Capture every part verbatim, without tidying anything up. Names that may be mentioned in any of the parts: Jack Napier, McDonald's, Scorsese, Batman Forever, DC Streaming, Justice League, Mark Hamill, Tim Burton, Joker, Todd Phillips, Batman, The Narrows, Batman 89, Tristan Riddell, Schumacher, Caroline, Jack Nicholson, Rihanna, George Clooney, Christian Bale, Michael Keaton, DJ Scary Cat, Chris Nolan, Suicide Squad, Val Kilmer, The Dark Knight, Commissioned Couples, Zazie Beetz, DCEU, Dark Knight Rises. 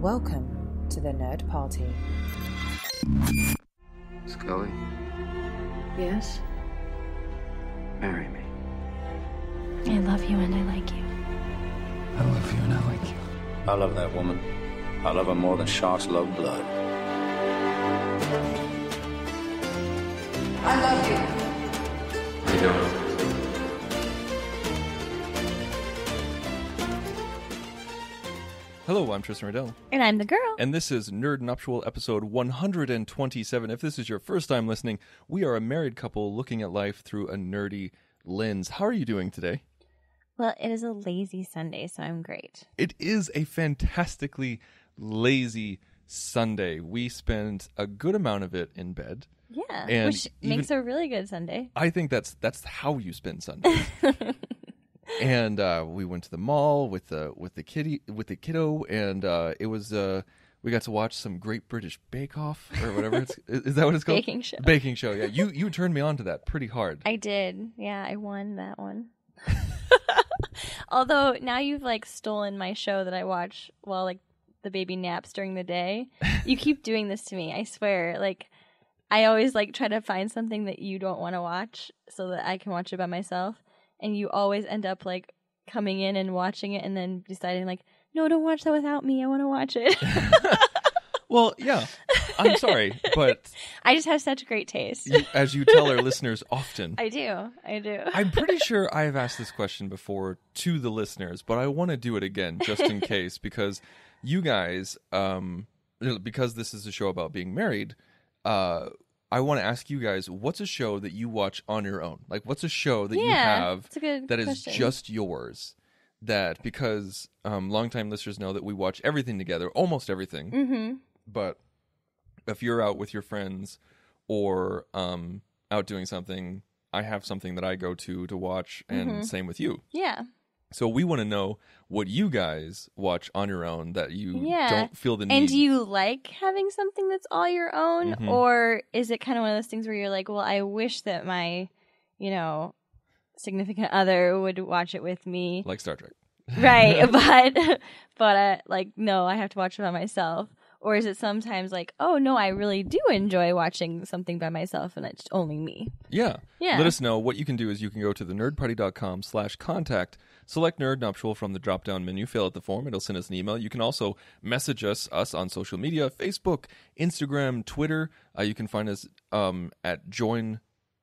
Welcome to the Nerd Party. Scully? Yes? Marry me. I love you and I like you. I love you and I like you. I love that woman. I love her more than sharks love blood. I love you. I do. Hello, I'm Tristan Riddell. And I'm the girl. And this is Nerd Nuptial episode one hundred twenty-seven. If this is your first time listening, we are a married couple looking at life through a nerdy lens. How are you doing today? Well, it is a lazy Sunday, so I'm great. It is a fantastically lazy Sunday. We spend a good amount of it in bed. Yeah, and which even, makes a really good Sunday. I think that's that's how you spend Sundays. And uh, we went to the mall with the with the kitty with the kiddo, and uh, it was uh, we got to watch some Great British Bake Off or whatever. It's, is that what it's called? Baking show. Baking show. Yeah, you you turned me on to that pretty hard. I did. Yeah, I won that one. Although now you've like stolen my show that I watch while like the baby naps during the day. You keep doing this to me. I swear. Like I always like try to find something that you don't want to watch so that I can watch it by myself. And you always end up, like, coming in and watching it and then deciding, like, no, don't watch that without me. I want to watch it. Well, yeah. I'm sorry, but... I just have such great taste. You, as you tell our listeners often. I do. I do. I'm pretty sure I have asked this question before to the listeners, but I want to do it again just in case, because you guys, um, because this is a show about being married, uh, I want to ask you guys, what's a show that you watch on your own? Like, what's a show that yeah, you have that question. Is just yours? That, because um, longtime listeners know that we watch everything together, almost everything. Mm-hmm. But if you're out with your friends or um, out doing something, I have something that I go to to watch, and mm-hmm. same with you. Yeah. So we want to know what you guys watch on your own that you yeah. don't feel the need. And do you like having something that's all your own? Mm-hmm. Or is it kind of one of those things where you're like, well, I wish that my, you know, significant other would watch it with me. Like Star Trek. Right. but, but uh, like, no, I have to watch it by myself. Or is it sometimes like, oh, no, I really do enjoy watching something by myself and it's only me? Yeah. Yeah. Let us know. What you can do is you can go to thenerdparty.com slash contact, select Nerd Nuptial from the drop-down menu, fill out the form, it'll send us an email. You can also message us, us on social media, Facebook, Instagram, Twitter. Uh, you can find us um, at Join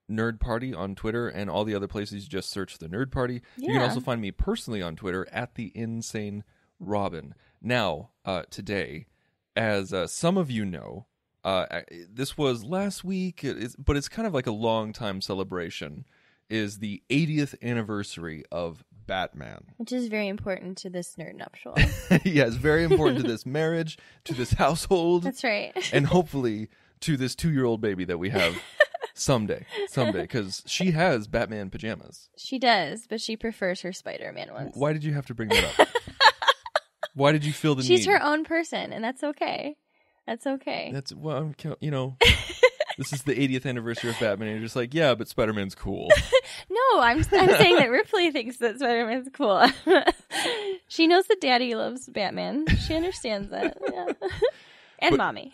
Nerd Party on Twitter and all the other places. Just search The Nerd Party. Yeah. You can also find me personally on Twitter at The Insane Robin. Now, uh, today... As uh, some of you know, uh, this was last week, it's, but it's kind of like a long-time celebration, is the eightieth anniversary of Batman. Which is very important to this Nerd Nuptial. Yeah, it's very important to this marriage, to this household. That's right. And hopefully to this two-year-old baby that we have someday, someday, because she has Batman pajamas. She does, but she prefers her Spider-Man ones. Why did you have to bring that up? Why did you feel the She's need? She's her own person, and that's okay. That's okay. That's, well, you know, this is the eightieth anniversary of Batman, and you're just like, yeah, but Spider-Man's cool. No, I'm I'm saying that Ripley thinks that Spider-Man's cool. She knows that Daddy loves Batman. She understands that. Yeah. And but, Mommy.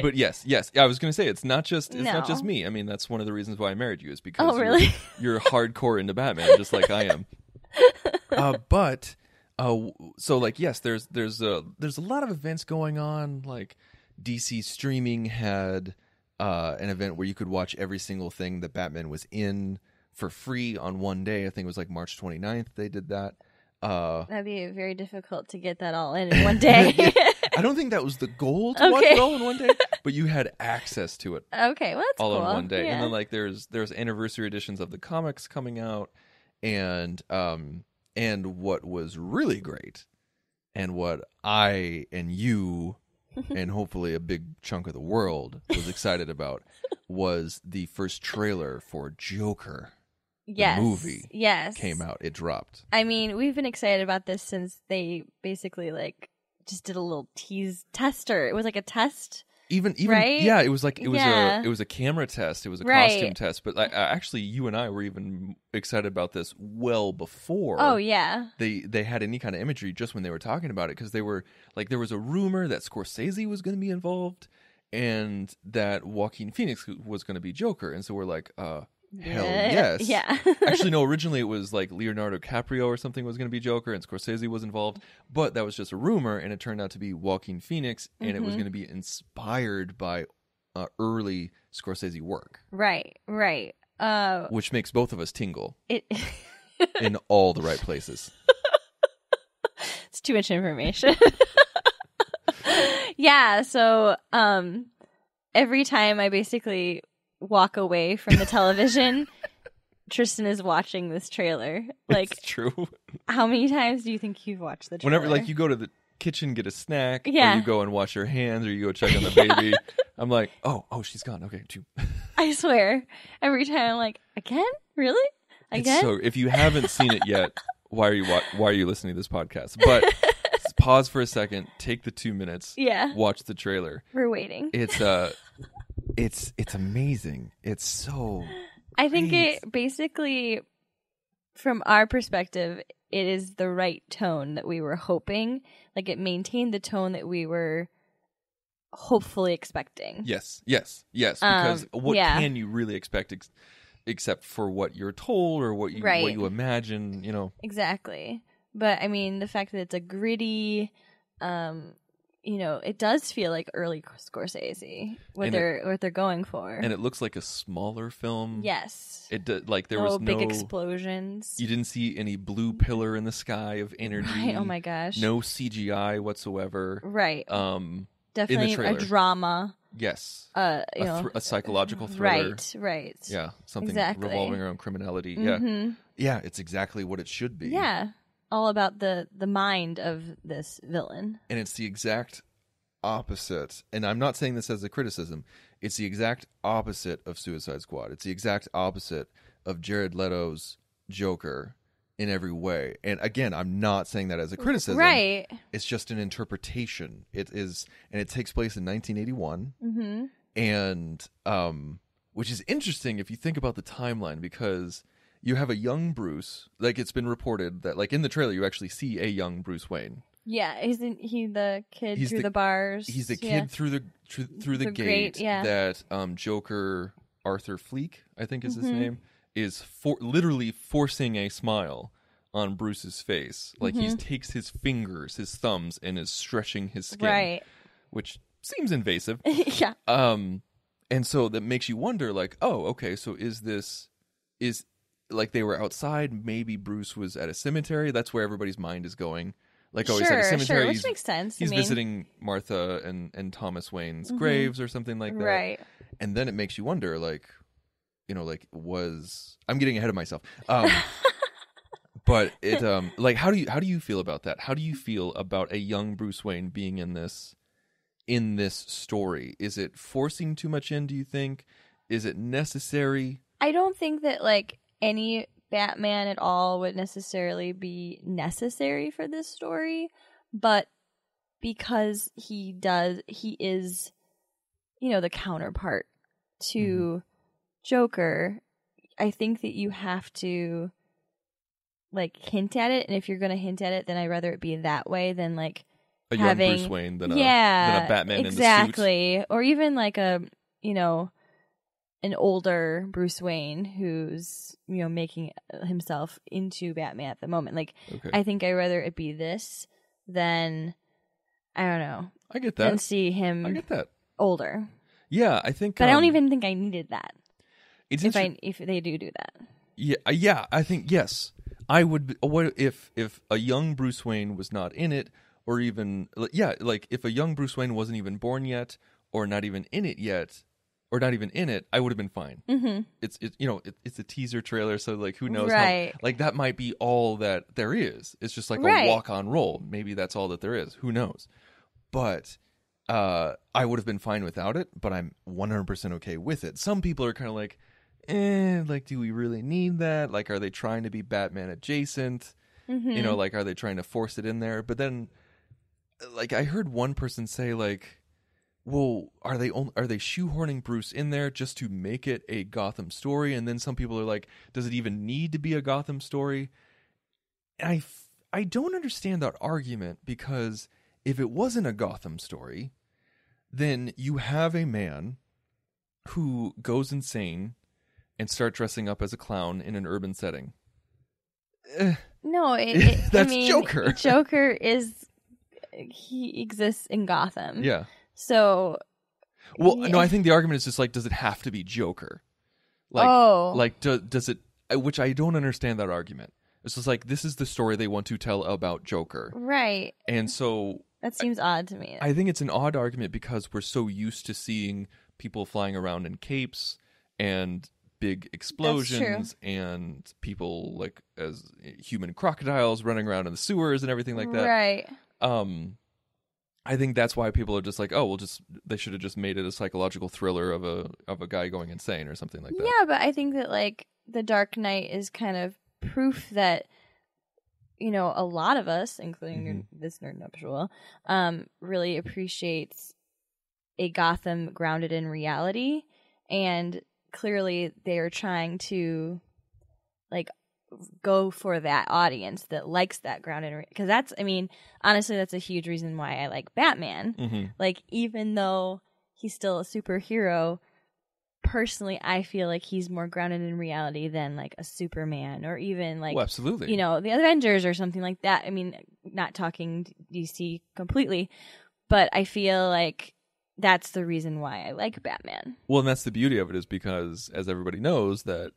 But yes, yes. I was going to say, it's not just it's no. not just me. I mean, that's one of the reasons why I married you, is because oh, really? you're, you're hardcore into Batman, just like I am. Uh, but... Uh, so like yes, there's there's a there's a lot of events going on. Like D C streaming had uh, an event where you could watch every single thing that Batman was in for free on one day. I think it was like March twenty-ninth they did that. Uh, That'd be very difficult to get that all in in one day. Yeah, I don't think that was the goal to okay. watch it all in one day, but you had access to it. Okay, well that's all cool. in one day. Yeah. And then like there's there's anniversary editions of the comics coming out, and um. And what was really great, and what I and you, and hopefully a big chunk of the world was excited about, was the first trailer for Joker. Yes, the movie. Yes, came out. It dropped. I mean, we've been excited about this since they basically like just did a little tease tester. It was like a test Even even right? yeah, it was like it was yeah. a it was a camera test, it was a right. costume test. But like, actually, you and I were even excited about this well before. Oh yeah, they they had any kind of imagery just when they were talking about it, because they were like, there was a rumor that Scorsese was going to be involved and that Joaquin Phoenix was going to be Joker, and so we're like, uh. hell yes. Yeah. Actually, no, originally it was like Leonardo DiCaprio or something was going to be Joker and Scorsese was involved, but that was just a rumor, and it turned out to be Joaquin Phoenix, and mm-hmm. it was going to be inspired by uh, early Scorsese work. Right, right. Uh, Which makes both of us tingle it... in all the right places. It's too much information. Yeah, so um, every time I basically... walk away from the television, Tristan is watching this trailer. Like, it's true. How many times do you think you've watched the trailer? Whenever, like, you go to the kitchen, get a snack, yeah. or you go and wash your hands, or you go check on the yeah. baby. I'm like, oh, oh, she's gone. Okay, two. I swear, every time I'm like, again, really, again. It's so, if you haven't seen it yet, why are you wa- why are you listening to this podcast? But pause for a second, take the two minutes, yeah, watch the trailer. We're waiting. It's uh. It's it's amazing. It's so I think great. It basically, from our perspective, it is the right tone that we were hoping. Like, it maintained the tone that we were hopefully expecting. Yes, yes, yes. Because um, what yeah. can you really expect ex- except for what you're told or what you right. what you imagine, you know? Exactly. But I mean, the fact that it's a gritty, um, you know, it does feel like early Scorsese, what and they're it, what they're going for, and it looks like a smaller film. Yes, it did. Like, there oh, was no big explosions. You didn't see any blue pillar in the sky of energy. Right. Oh my gosh, no C G I whatsoever. Right. Um, definitely a drama. Yes. Uh, you a, know, th- a psychological thriller. Right. Right. Yeah, something exactly. revolving around criminality. Mm-hmm. Yeah. Yeah, it's exactly what it should be. Yeah. All about the, the mind of this villain. And it's the exact opposite. And I'm not saying this as a criticism. It's the exact opposite of Suicide Squad. It's the exact opposite of Jared Leto's Joker in every way. And again, I'm not saying that as a criticism. Right. It's just an interpretation. It is, and it takes place in nineteen eighty-one. Mm-hmm. And um, which is interesting if you think about the timeline, because... you have a young Bruce, like, it's been reported that, like, in the trailer, you actually see a young Bruce Wayne. Yeah, isn't he the kid he's through the, the bars? He's the kid yeah. through the through, through the, the gate great, yeah. that um, Joker Arthur Fleck, I think is his mm-hmm. name, is for, literally forcing a smile on Bruce's face. Like, mm-hmm. he takes his fingers, his thumbs, and is stretching his skin, right? Which seems invasive. Yeah. Um, and so that makes you wonder, like, oh, okay, so is this is like, they were outside, maybe Bruce was at a cemetery. That's where everybody's mind is going. Like, oh, sure, he's at a cemetery. Sure, which he's, makes sense. He's I mean... visiting Martha and, and Thomas Wayne's mm-hmm. graves or something like that. Right. And then it makes you wonder, like, you know, like, was... I'm getting ahead of myself. Um, but it, um, like, how do you how do you feel about that? How do you feel about a young Bruce Wayne being in this in this story? Is it forcing too much in, do you think? Is it necessary? I don't think that, like... any Batman at all would necessarily be necessary for this story, but because he does, he is, you know, the counterpart to mm-hmm. Joker, I think that you have to, like, hint at it, and if you're going to hint at it, then I'd rather it be that way than, like, a having... young Bruce Wayne than, yeah, a, than a Batman exactly. in the suit. Or even, like, a, you know... an older Bruce Wayne who's, you know, making himself into Batman at the moment. Like, okay. I think I'd rather it be this than, I don't know. I get that. And see him I get that. Older. Yeah, I think... But um, I don't even think I needed that. It's if, inter- I, if they do do that. Yeah, yeah, I think, yes. I would... Be, what if, if a young Bruce Wayne was not in it, or even... Yeah, like, if a young Bruce Wayne wasn't even born yet, or not even in it yet... or not even in it, I would have been fine. Mm-hmm. It's, it, you know, it, it's a teaser trailer, so, like, who knows? Right. How, like, that might be all that there is. It's just like right. a walk-on role. Maybe that's all that there is. Who knows? But uh, I would have been fine without it, but I'm one hundred percent okay with it. Some people are kind of like, eh, like, do we really need that? Like, are they trying to be Batman adjacent? Mm-hmm. You know, like, are they trying to force it in there? But then, like, I heard one person say, like, well, are they only, are they shoehorning Bruce in there just to make it a Gotham story? And then some people are like, does it even need to be a Gotham story? And I, f- I don't understand that argument, because if it wasn't a Gotham story, then you have a man who goes insane and start dressing up as a clown in an urban setting. Eh. No, it, it, that's I mean, Joker. Joker is, he exists in Gotham. Yeah. So, well, yeah. no, I think the argument is just like, does it have to be Joker? Like, oh. like do, does it? Which I don't understand that argument. It's just like, this is the story they want to tell about Joker, right? And so that seems I, odd to me. I think it's an odd argument because we're so used to seeing people flying around in capes and big explosions and people like as human crocodiles running around in the sewers and everything like that, right? Um. I think that's why people are just like, oh, well, just they should have just made it a psychological thriller of a of a guy going insane or something like that. Yeah, but I think that like The Dark Knight is kind of proof that, you know, a lot of us, including mm-hmm. this Nerd Nuptial, um, really appreciates a Gotham grounded in reality, and clearly they are trying to like go for that audience that likes that grounded, because that's I mean honestly that's a huge reason why I like Batman. Mm-hmm. Like, even though he's still a superhero, personally I feel like he's more grounded in reality than like a Superman or even like well, absolutely you know the Avengers or something like that. I mean, not talking D C completely, but I feel like that's the reason why I like Batman. Well, and that's the beauty of it, is because as everybody knows that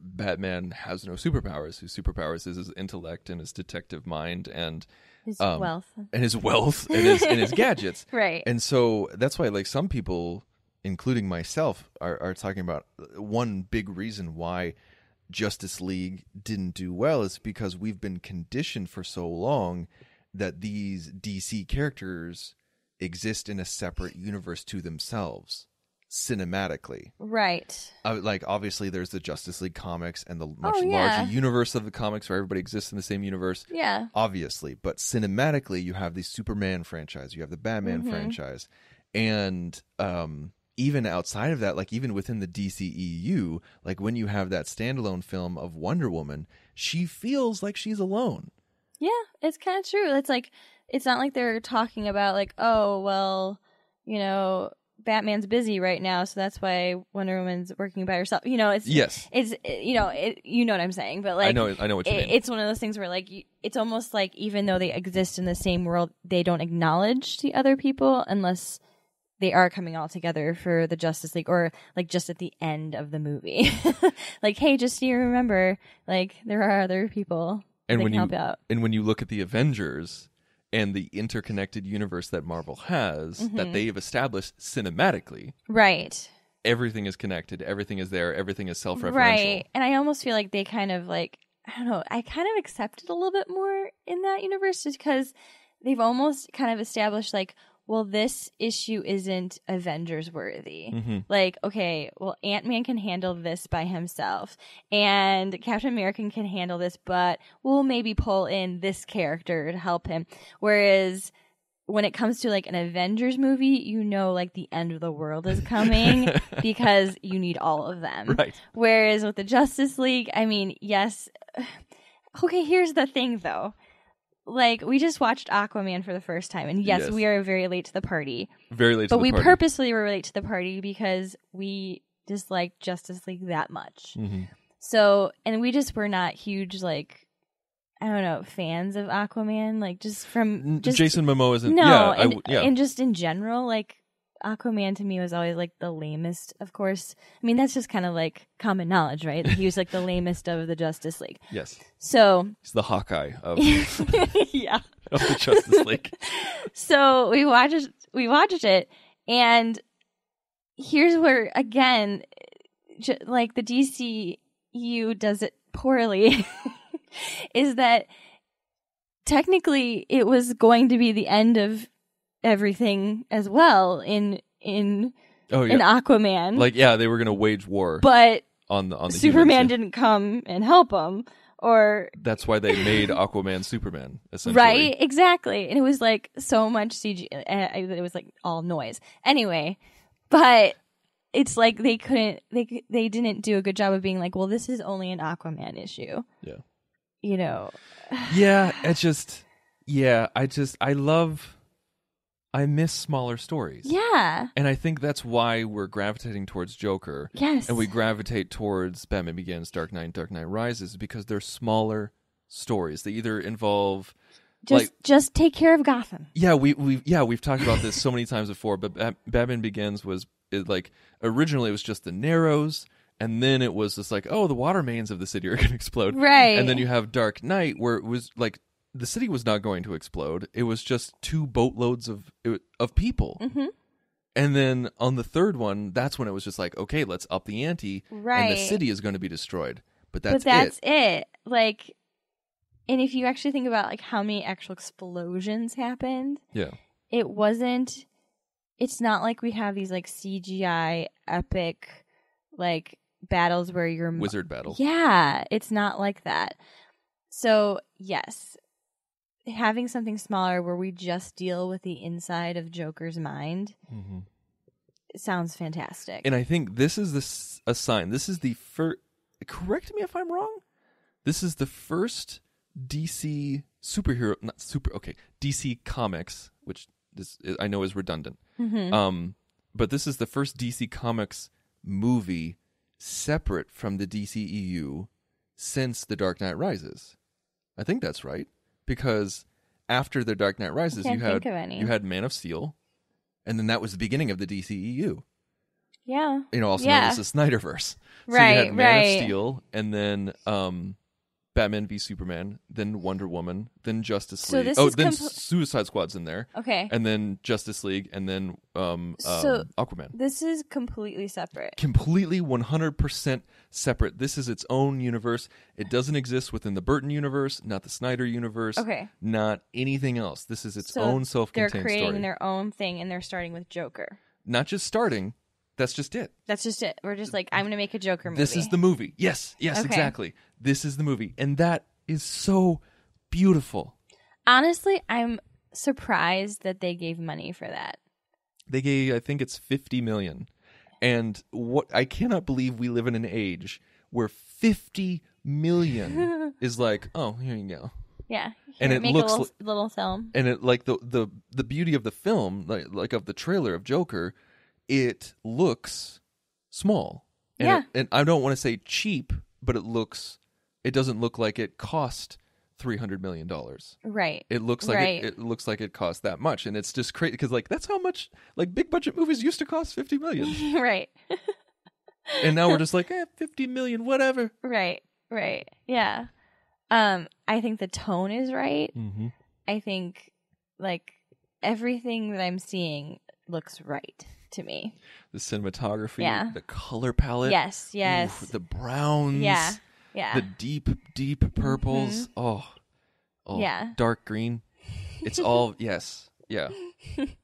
Batman has no superpowers. His superpowers is his intellect and his detective mind and his um, wealth and his wealth and his, and his gadgets. Right. And so that's why, like, some people, including myself, are, are talking about one big reason why Justice League didn't do well is because we've been conditioned for so long that these D C characters exist in a separate universe to themselves. Cinematically, right? Uh, like, obviously there's the Justice League comics and the much oh, yeah. larger universe of the comics where everybody exists in the same universe, yeah obviously but cinematically you have the Superman franchise, you have the Batman mm-hmm. franchise, and um even outside of that, like even within the D C E U, like when you have that standalone film of Wonder Woman, she feels like she's alone. Yeah it's kind of true. It's like, it's not like they're talking about like, oh well, you know, Batman's busy right now, so that's why Wonder Woman's working by herself. You know, it's yes, it's you know, it, you know what I'm saying. But like, I know, I know what you it, mean. It's one of those things where like, you, it's almost like even though they exist in the same world, they don't acknowledge the other people unless they are coming all together for the Justice League, or like just at the end of the movie, like, hey, just so you remember, like there are other people and that when can help you, out. And when you look at the Avengers. And the interconnected universe that Marvel has, mm-hmm. that they've established cinematically. Right. Everything is connected. Everything is there. Everything is self-referential. Right. And I almost feel like they kind of like, I don't know, I kind of accept it a little bit more in that universe just because they've almost kind of established like, well, this issue isn't Avengers worthy. Mm-hmm. Like, okay, well, Ant-Man can handle this by himself. And Captain America can handle this, but we'll maybe pull in this character to help him. Whereas when it comes to like an Avengers movie, you know, like the end of the world is coming because you need all of them. Right. Whereas with the Justice League, I mean, yes. Okay, here's the thing though. Like, we just watched Aquaman for the first time, and yes, yes. we are very late to the party. Very late to the party. But we purposely were late to the party because we disliked Justice League that much. Mm-hmm. So, and we just were not huge, like, I don't know, fans of Aquaman. Like, just from... Just, Jason Momoa isn't... No, yeah, and, I w- yeah. and just in general, like, Aquaman to me was always, like, the lamest, of course. I mean, that's just kind of, like, common knowledge, right? He was, like, the lamest of the Justice League. Yes. So... He's the Hawkeye of... yeah. Of the Justice League. So we watched, we watched it, and here's where, again, ju- like, the D C U does it poorly, is that technically it was going to be the end of everything as well in in oh, yeah. in Aquaman. Like, yeah, they were going to wage war, but on the on the Superman humans, yeah. didn't come and help them, or that's why they made Aquaman Superman, essentially. Right, exactly. And it was like so much C G. It was like all noise. Anyway, but it's like they couldn't. They they didn't do a good job of being like, well, this is only an Aquaman issue. Yeah. You know. Yeah, it's just. Yeah, I just I love. I miss smaller stories. Yeah. And I think that's why we're gravitating towards Joker. Yes. And we gravitate towards Batman Begins, Dark Knight, Dark Knight Rises, because they're smaller stories. They either involve... Just like, just take care of Gotham. Yeah, we, we, yeah, we've talked about this so many times before, but Bat- Batman Begins was, it, like, originally it was just the Narrows, and then it was just like, oh, the water mains of the city are going to explode. Right. And then you have Dark Knight, where it was like... The city was not going to explode. It was just two boatloads of of people. Mm-hmm. And then on the third one, that's when it was just like, okay, let's up the ante. Right. And the city is going to be destroyed. But that's, but that's it. it. Like, and if you actually think about like how many actual explosions happened, yeah, it wasn't, it's not like we have these like C G I epic like battles where you're... Wizard battle. Yeah. It's not like that. So, yes. Having something smaller where we just deal with the inside of Joker's mind, mm-hmm, sounds fantastic. And I think this is this, a sign. This is the first... Correct me if I'm wrong. This is the first D C superhero... Not super... Okay. D C Comics, which this is, I know is redundant. Mm-hmm. Um, but this is the first D C Comics movie separate from the D C E U since The Dark Knight Rises. I think that's right. Because after The Dark Knight Rises, you had you had Man of Steel, and then that was the beginning of the D C E U. Yeah. You know, also yeah. known as the Snyderverse. Right, so you had Man right. of Steel, and then um, Batman v Superman, then Wonder Woman, then Justice so League. This oh, is then compl- Suicide Squad's in there. Okay. And then Justice League, and then um, um, so Aquaman. This is completely separate. Completely one hundred percent separate. This is its own universe. It doesn't exist within the Burton universe, not the Snyder universe, okay, not anything else. This is its so own self-contained story. They're creating story. their own thing, and they're starting with Joker. Not just starting. That's just it. That's just it. We're just like, I'm going to make a Joker movie. This is the movie. Yes. Yes, okay. Exactly. This is the movie. And that is so beautiful. Honestly, I'm surprised that they gave money for that. They gave, I think it's fifty million dollars. And what I cannot believe we live in an age where fifty million dollars is like, oh, here you go. Yeah. Here, and it looks a little, li- little film. And it like the, the, the beauty of the film, like, like of the trailer of Joker, it looks small. And, yeah. it, and I don't want to say cheap, but it looks, it doesn't look like it cost three hundred million dollars. Right. It looks like right. it, it looks like it cost that much. And it's just crazy because like, that's how much like big budget movies used to cost fifty million dollars. Right. And now we're just like, eh, fifty million dollars, whatever. Right. Right. Yeah. Um, I think the tone is right. Mm-hmm. I think like everything that I'm seeing looks right to me. The cinematography, yeah. The color palette. Yes, yes. Oof, the browns. Yeah, yeah. The deep, deep purples. Mm-hmm. Oh, oh, yeah. Dark green. It's all, yes, yeah.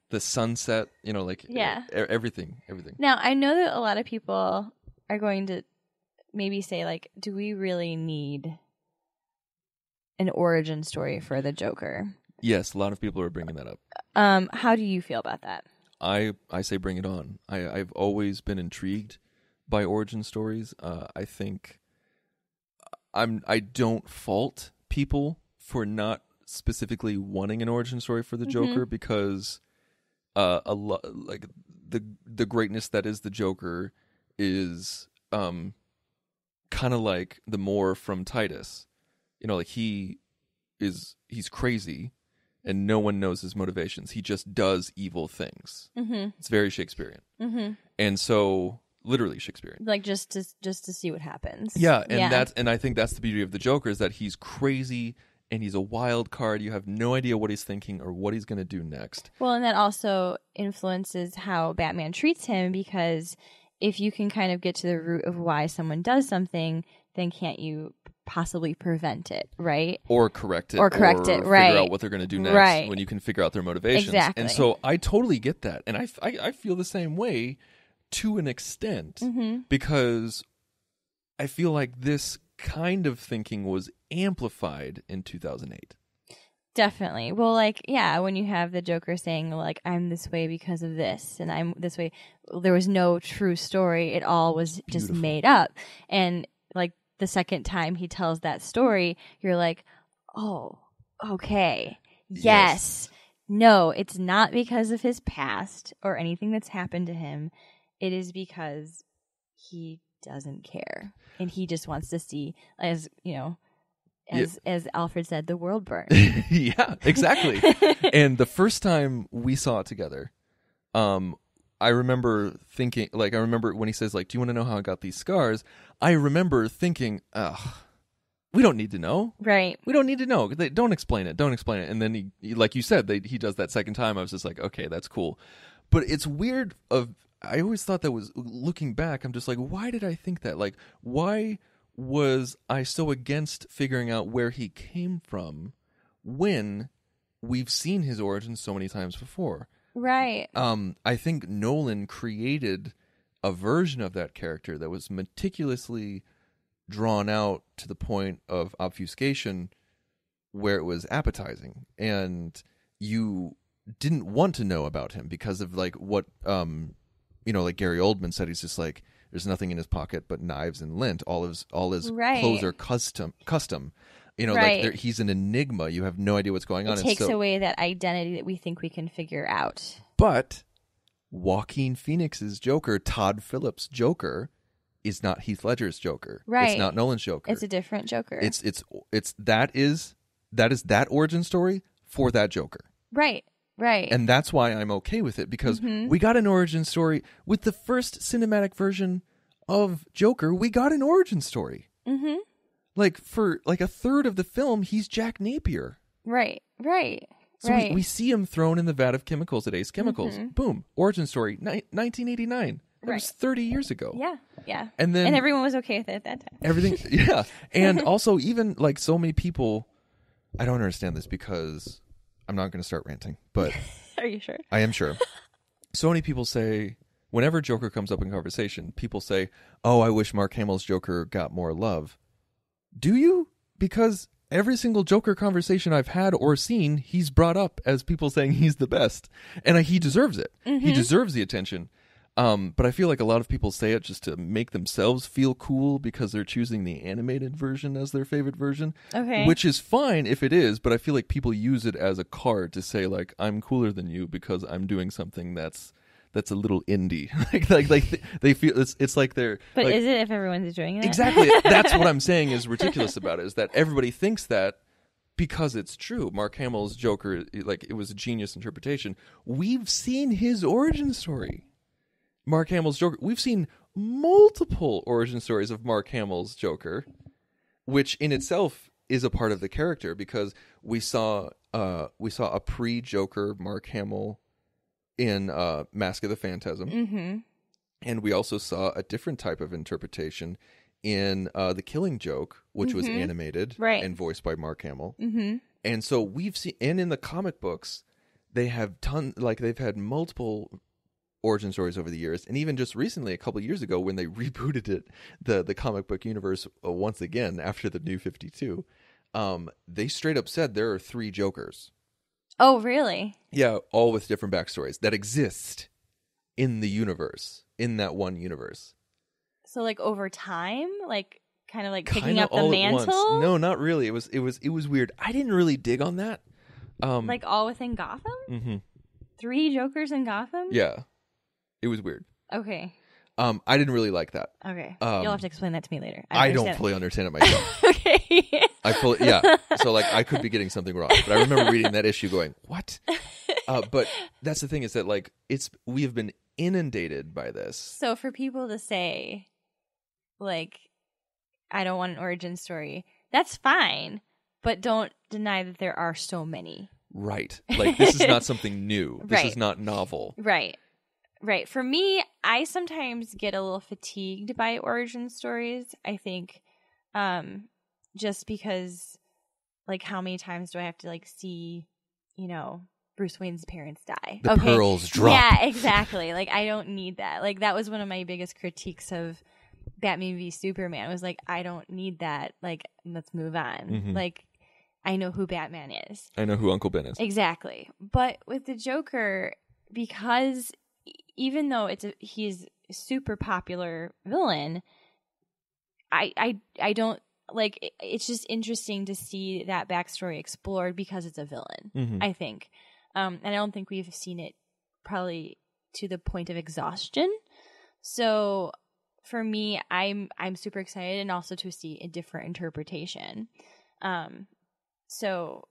The sunset, you know, like yeah. uh, everything, everything. Now, I know that a lot of people are going to maybe say, like, do we really need an origin story for the Joker? Yes, a lot of people are bringing that up. Um, how do you feel about that? I, I say bring it on. I, I've always been intrigued by origin stories. Uh, I think I'm, I don't fault people for not specifically wanting an origin story for the mm-hmm. Joker because uh, a lo- like the the greatness that is the Joker is um, kind of like the Moor from Titus. You know, like he is he's crazy. And no one knows his motivations. He just does evil things. Mm-hmm. It's very Shakespearean. Mm-hmm. And so, literally Shakespearean. Like, just to just to see what happens. Yeah, and yeah. that's and I think that's the beauty of the Joker is that he's crazy and he's a wild card. You have no idea what he's thinking or what he's going to do next. Well, and that also influences how Batman treats him because if you can kind of get to the root of why someone does something, then can't you... possibly prevent it, right? Or correct it. Or correct or it, right. Figure out what they're going to do next right. when you can figure out their motivations. Exactly. And so I totally get that. And I, I, I feel the same way to an extent mm-hmm. because I feel like this kind of thinking was amplified in two thousand eight. Definitely. Well, like, yeah, when you have the Joker saying, like, I'm this way because of this, and I'm this way, there was no true story. It all was just Beautiful. made up. And, like, the second time he tells that story, you're like, oh, okay, yes. yes. No, it's not because of his past or anything that's happened to him. It is because he doesn't care. And he just wants to see, as, you know, As yeah. as Alfred said, the world burn. Yeah, exactly. And the first time we saw it together, um, I remember thinking, like, I remember when he says, like, do you want to know how I got these scars? I remember thinking, ugh, we don't need to know. Right. We don't need to know. They, don't explain it. Don't explain it. And then, he, he like you said, they, he does that second time. I was just like, okay, that's cool. But it's weird. Of I always thought that was, looking back, I'm just like, why did I think that? Like, why... was I so against figuring out where he came from when we've seen his origin so many times before? Right. Um, I think Nolan created a version of that character that was meticulously drawn out to the point of obfuscation where it was appetizing. And you didn't want to know about him because of, like, what, um, you know, like Gary Oldman said, he's just like, there's nothing in his pocket but knives and lint. All his all his right. clothes are custom. Custom, you know, right. like he's an enigma. You have no idea what's going on. It takes so, away that identity that we think we can figure out. But Joaquin Phoenix's Joker, Todd Phillips' Joker, is not Heath Ledger's Joker. Right. It's not Nolan's Joker. It's a different Joker. It's it's it's that is that is that origin story for that Joker. Right. Right. And that's why I'm okay with it, because mm-hmm. we got an origin story with the first cinematic version of Joker. We got an origin story. Mm-hmm. Like, for like a third of the film, he's Jack Napier. Right. Right. So right. We, we see him thrown in the vat of chemicals at Ace Chemicals. Mm-hmm. Boom. Origin story. Ni- nineteen eighty-nine. That right. was thirty years ago. Yeah. Yeah. And then. And everyone was okay with it at that time. Everything. Yeah. And also, even like so many people, I don't understand this because. I'm not going to start ranting, but... Are you sure? I am sure. So many people say, whenever Joker comes up in conversation, people say, oh, I wish Mark Hamill's Joker got more love. Do you? Because every single Joker conversation I've had or seen, he's brought up as people saying he's the best. And he deserves it. Mm-hmm. He deserves the attention. Um, but I feel like a lot of people say it just to make themselves feel cool because they're choosing the animated version as their favorite version. Okay. Which is fine if it is, but I feel like people use it as a card to say, like, I'm cooler than you because I'm doing something that's that's a little indie. like, like, like they feel it's it's like they're. But like, is it if everyone's doing that? Exactly. That's what I'm saying is ridiculous about it, is that everybody thinks that because it's true. Mark Hamill's Joker, like, it was a genius interpretation. We've seen his origin story. Mark Hamill's Joker. We've seen multiple origin stories of Mark Hamill's Joker, which in itself is a part of the character, because we saw uh, we saw a pre-Joker Mark Hamill in uh, Mask of the Phantasm, mm-hmm. and we also saw a different type of interpretation in uh, The Killing Joke, which mm-hmm. was animated right. and voiced by Mark Hamill, mm-hmm. and so we've seen, and in the comic books, they have ton like they've had multiple. origin stories over the years, and even just recently, a couple of years ago, when they rebooted it, the the comic book universe uh, once again after the New fifty-two, um, they straight up said there are three Jokers. Oh, really? Yeah, all with different backstories that exist in the universe, in that one universe. So, like, over time, like kind of like kinda picking up the mantle. No, not really. It was it was it was weird. I didn't really dig on that. Um, like all within Gotham? Mm-hmm. Three Jokers in Gotham? Yeah. It was weird. Okay. Um, I didn't really like that. Okay. Um, You'll have to explain that to me later. I, I don't fully understand it myself. Okay. I fully, yeah. So, like, I could be getting something wrong. But I remember reading that issue going, what? Uh, but that's the thing, is that, like, it's we have been inundated by this. So for people to say, like, I don't want an origin story, that's fine. But don't deny that there are so many. Right. Like, this is not something new. This right. is not novel. Right. Right. For me, I sometimes get a little fatigued by origin stories, I think, um, just because, like, how many times do I have to, like, see, you know, Bruce Wayne's parents die? The okay. pearls drop. Yeah, exactly. Like, I don't need that. Like, that was one of my biggest critiques of Batman v Superman was like, I don't need that. Like, let's move on. Mm-hmm. Like, I know who Batman is. I know who Uncle Ben is. Exactly. But with the Joker, because even though it's a, he's a super popular villain, I I I don't like. It's just interesting to see that backstory explored because it's a villain. Mm-hmm. I think, um, and I don't think we've seen it probably to the point of exhaustion. So for me, I'm I'm super excited, and also to see a different interpretation. Um, so,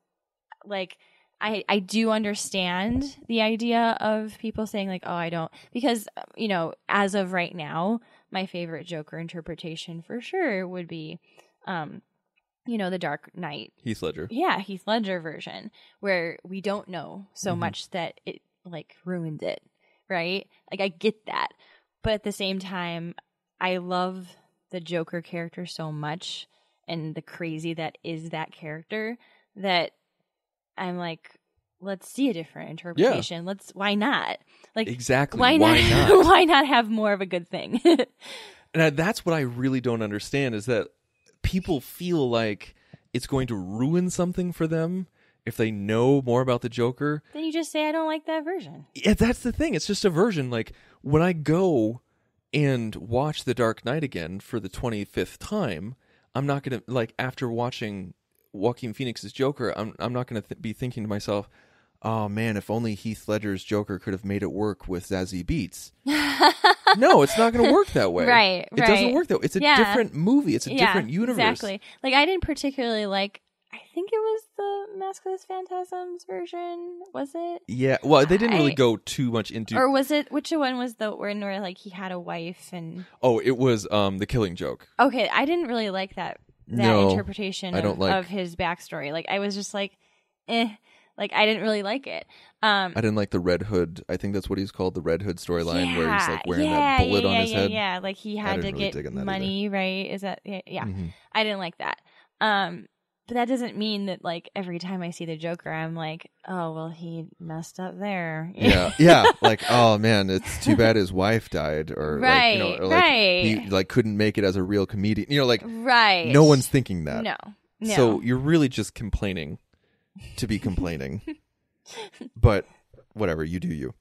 like, I I do understand the idea of people saying like, oh, I don't, because you know, as of right now, my favorite Joker interpretation for sure would be, um, you know, the Dark Knight, Heath Ledger, yeah, Heath Ledger version, where we don't know so mm-hmm. much that it like ruins it, right? Like, I get that, but at the same time, I love the Joker character so much and the crazy that is that character that I'm like, let's see a different interpretation. Yeah. Let's, why not? Like, exactly. Why not? Why not, why not have more of a good thing? And I, that's what I really don't understand, is that people feel like it's going to ruin something for them if they know more about the Joker. Then you just say, I don't like that version. Yeah, that's the thing. It's just a version. Like, when I go and watch The Dark Knight again for the twenty-fifth time, I'm not going to, like, after watching Joaquin Phoenix's Joker, I'm I'm not going to th- be thinking to myself, oh, man, if only Heath Ledger's Joker could have made it work with Zazie Beetz. No, it's not going to work that way. Right, right. It doesn't work that way. It's a yeah. different movie. It's a yeah, different universe. Exactly. Like, I didn't particularly like, I think it was the Maskless Phantasms version, was it? Yeah, well, they didn't really I, go too much into... Or was it, which one was the one where, like, he had a wife and... Oh, it was um, The Killing Joke. Okay, I didn't really like that that no, interpretation of, like... of his backstory. Like, I was just like, eh, like, I didn't really like it. Um, I didn't like the Red Hood, I think that's what he's called, the Red Hood storyline, yeah, where he's, like, wearing yeah, that bullet yeah, on yeah, his yeah, head. Yeah, yeah, like, he had to really get money, either. Right? Is that... Yeah, yeah. Mm-hmm. I didn't like that. Um... But that doesn't mean that, like, every time I see the Joker, I'm like, oh, well, he messed up there. Yeah. Yeah. Like, oh, man, it's too bad his wife died. Or, right, like, you know, or like, right. he, like, couldn't make it as a real comedian. You know, like, right. No one's thinking that. No. no. So you're really just complaining to be complaining. But whatever, you do you.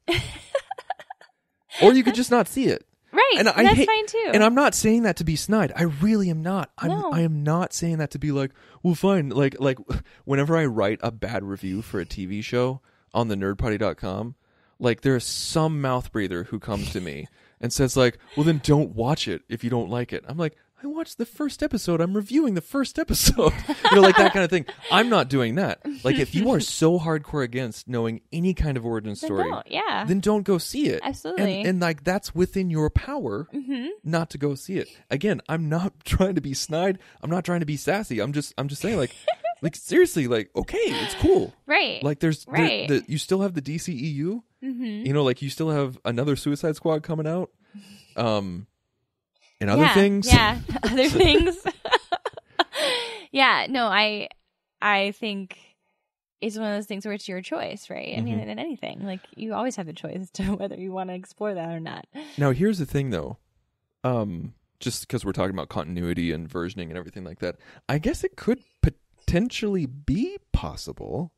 Or you could just not see it. Right. And I that's hate, fine too. And I'm not saying that to be snide. I really am not. I'm no. I am not saying that to be like, well, fine. Like like whenever I write a bad review for a T V show on the nerd party dot com, like, there is some mouth breather who comes to me and says, like, well, then don't watch it if you don't like it. I'm like, I watched the first episode. I'm reviewing the first episode. You know, like, that kind of thing. I'm not doing that. Like, if you are so hardcore against knowing any kind of origin story, then don't, yeah. then don't go see it. Absolutely. And, and like, that's within your power mm-hmm. not to go see it. Again, I'm not trying to be snide. I'm not trying to be sassy. I'm just, I'm just saying, like, like, seriously, like, okay, it's cool. Right. Like, there's, right. there, the, you still have the D C E U. Mm-hmm. You know, like, you still have another Suicide Squad coming out. Um, And other yeah, things? Yeah, other things. Yeah, no, I I think it's one of those things where it's your choice, right? I mm-hmm. mean, in anything. Like, you always have the choice to whether you want to explore that or not. Now, here's the thing, though. Um, just because we're talking about continuity and versioning and everything like that, I guess it could potentially be possible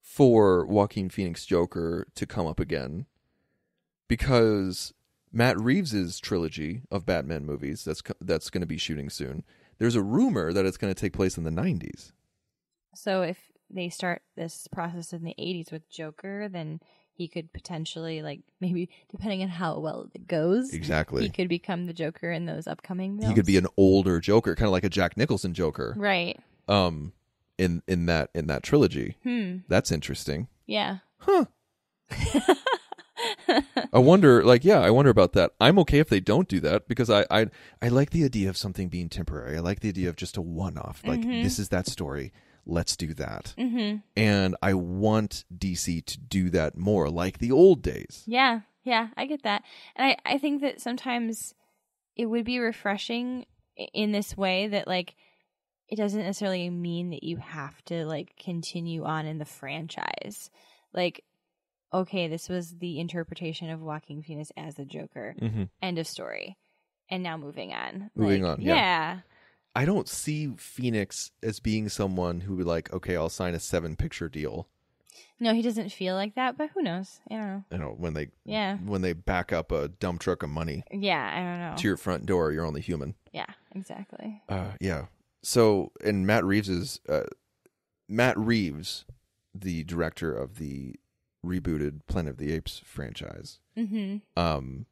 for Joaquin Phoenix Joker to come up again, because... Matt Reeves's trilogy of Batman movies that's co- that's going to be shooting soon. There's a rumor that it's going to take place in the nineties. So if they start this process in the eighties with Joker, then he could potentially, like, maybe depending on how well it goes, exactly, he could become the Joker in those upcoming films. He could be an older Joker, kind of like a Jack Nicholson Joker, right? Um, in in that in that trilogy, hmm. That's interesting. Yeah. Huh. I wonder, like, yeah, I wonder about that. I'm okay if they don't do that, because I, I, I like the idea of something being temporary. I like the idea of just a one-off. Like, mm-hmm. This is that story. Let's do that. Mm-hmm. And I want D C to do that more, like the old days. Yeah, yeah, I get that. And I, I think that sometimes it would be refreshing in this way that, like, it doesn't necessarily mean that you have to, like, continue on in the franchise. Like, okay, this was the interpretation of Joaquin Phoenix as the Joker. Mm-hmm. End of story. and now moving on. Moving like, on, yeah. yeah. I don't see Phoenix as being someone who would like, okay, I'll sign a seven-picture deal. No, he doesn't feel like that, but who knows? I don't know. I know when they yeah. when they back up a dump truck of money. Yeah, I don't know. To your front door, you're only human. Yeah, exactly. Uh, yeah. So, and Matt Reeves is uh, Matt Reeves, the director of the rebooted Planet of the Apes franchise. Mm-hmm. Um,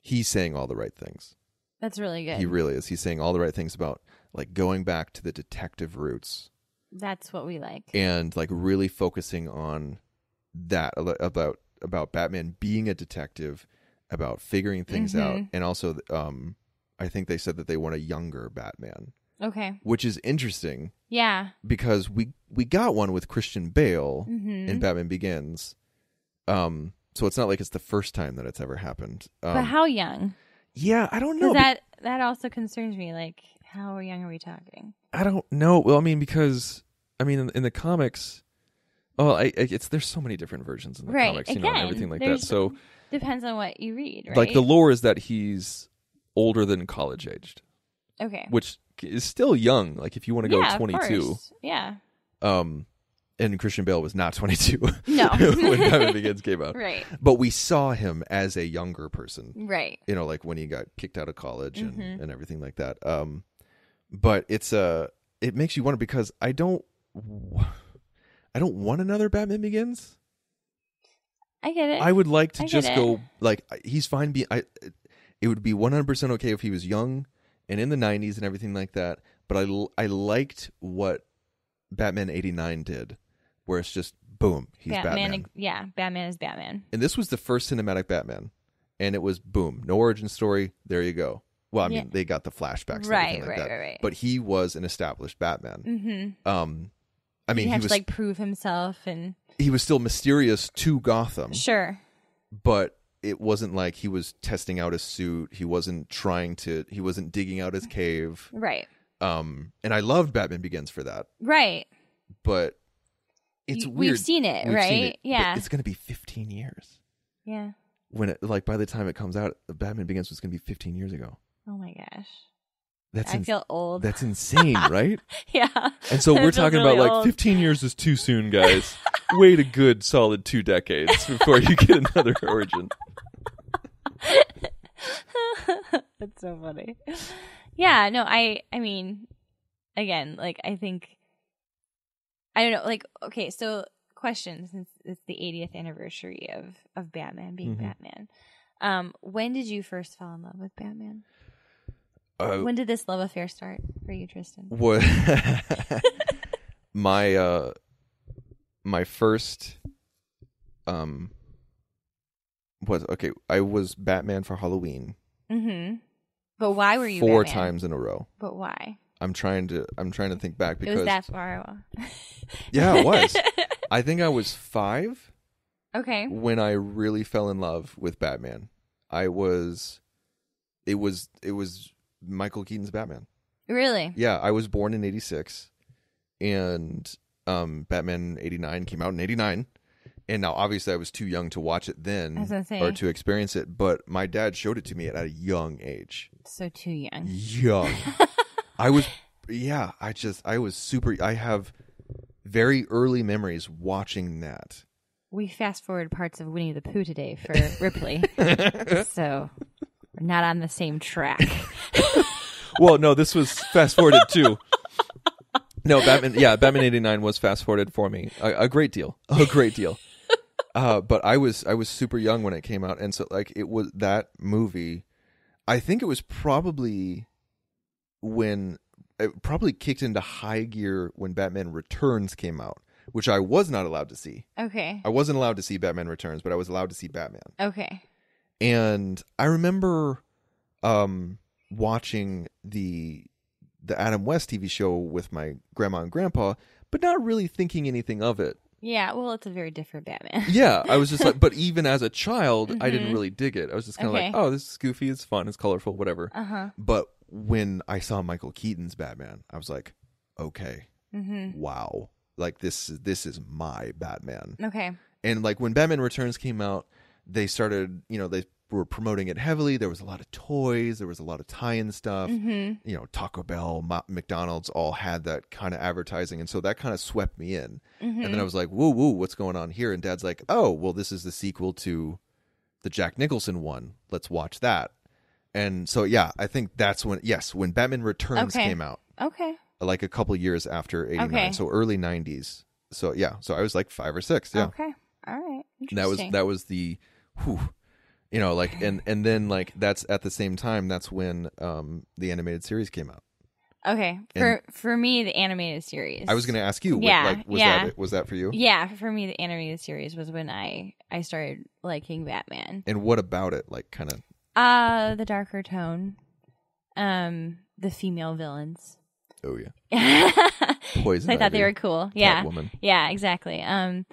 he's saying all the right things. That's really good. He really is. He's saying all the right things about like going back to the detective roots. That's what we like. And like really focusing on that about about Batman being a detective, about figuring things mm-hmm. out. And also um I think they said that they want a younger Batman. Okay. Which is interesting. Yeah. Because we we got one with Christian Bale mm-hmm. in Batman Begins. Um so it's not like it's the first time that it's ever happened. Um, but how young? Yeah, I don't know. That that also concerns me, like how young are we talking? I don't know. Well, I mean, because I mean, in, in the comics, oh, I, I, it's there's so many different versions in the right. comics, you Again, know, and everything like that. So depends on what you read, right? Like the lore is that he's older than college aged. Okay, which is still young. Like if you want to go yeah, twenty-two, yeah. Um, and Christian Bale was not twenty-two. No, when Batman Begins came out, right? But we saw him as a younger person, right? You know, like when he got kicked out of college and, mm-hmm. and everything like that. Um. But it's a, it makes you wonder because I don't, I don't want another Batman Begins. I get it. I would like to I just go, like, he's fine. Be, I, it would be one hundred percent okay if he was young and in the nineties and everything like that. But I, I liked what Batman eighty-nine did, where it's just, boom, he's Batman. Batman. Yeah, Batman is Batman. And this was the first cinematic Batman. And it was, boom, no origin story. There you go. Well, I mean, yeah. they got the flashbacks, right, and like right, that. right, right. But he was an established Batman. Mm-hmm. Um, I mean, he had he was, to like prove himself, and he was still mysterious to Gotham. Sure, but it wasn't like he was testing out his suit. He wasn't trying to. He wasn't digging out his cave. Right. Um, and I loved Batman Begins for that. Right. But it's you, weird. We've seen it, we've right? Seen it, yeah. It's going to be fifteen years. Yeah. When it, like by the time it comes out, Batman Begins was going to be fifteen years ago. Oh my gosh. That's I in- feel old. That's insane, right? Yeah. And so we're talking really about like old. fifteen years is too soon, guys. Wait a good solid two decades before you get another origin. That's so funny. Yeah, no, I I mean, again, like I think I don't know, like okay, so question, since it's the eightieth anniversary of of Batman being mm-hmm. Batman. Um, when did you first fall in love with Batman? Uh, when did this love affair start for you, Tristan? What my uh, my first um was okay. I was Batman for Halloween. Mm-hmm. But why were you four Batman? times in a row? But why? I'm trying to I'm trying to think back because it was that far. Yeah, it was. I think I was five. Okay. When I really fell in love with Batman. I was, it was, it was Michael Keaton's Batman. Really? Yeah. I was born in eighty-six and um, Batman eighty-nine came out in eighty-nine. And now obviously I was too young to watch it then I was gonna say. or to experience it. But my dad showed it to me at a young age. So too young. Young. I was, yeah, I just, I was super, I have very early memories watching that. We fast forward parts of Winnie the Pooh today for Ripley, so we're not on the same track. Well, no, this was fast forwarded too. No, Batman, yeah, Batman eighty-nine was fast forwarded for me a, a great deal, a great deal. Uh, but I was I was super young when it came out, and so like it was that movie. I think it was probably when it probably kicked into high gear when Batman Returns came out. Which I was not allowed to see. Okay. I wasn't allowed to see Batman Returns, but I was allowed to see Batman. Okay. And I remember um, watching the the Adam West T V show with my grandma and grandpa, but not really thinking anything of it. Yeah, well, it's a very different Batman. Yeah, I was just like, but even as a child, mm-hmm. I didn't really dig it. I was just kind of okay. like, oh, this is goofy, it's fun, it's colorful, whatever. Uh-huh. But when I saw Michael Keaton's Batman, I was like, okay, mm-hmm. wow. Like this, this is my Batman. Okay. And like when Batman Returns came out, they started, you know, they were promoting it heavily. There was a lot of toys. There was a lot of tie-in stuff. Mm-hmm. You know, Taco Bell, Ma- McDonald's all had that kind of advertising. And so that kind of swept me in. Mm-hmm. And then I was like, whoa, whoa, what's going on here? And Dad's like, oh, well, this is the sequel to the Jack Nicholson one. Let's watch that. And so, yeah, I think that's when, yes, when Batman Returns okay. came out. Okay. Like a couple years after eighty-nine. Okay. So early nineties. So, yeah. So I was like five or six. Yeah. Okay. All right. Interesting. That was, that was the... Whew, you know, like, and, and then, like, that's at the same time, that's when um, the animated series came out. Okay. For and for me, the animated series. I was going to ask you. Yeah. What, like, was, yeah. That, was that for you? Yeah. For me, the animated series was when I, I started liking Batman. And what about it? Like, kind of. Uh, the darker tone. Um, the female villains. Oh, yeah. Poison I thought Ivy. They were cool. Yeah. Catwoman. Yeah, exactly. Um,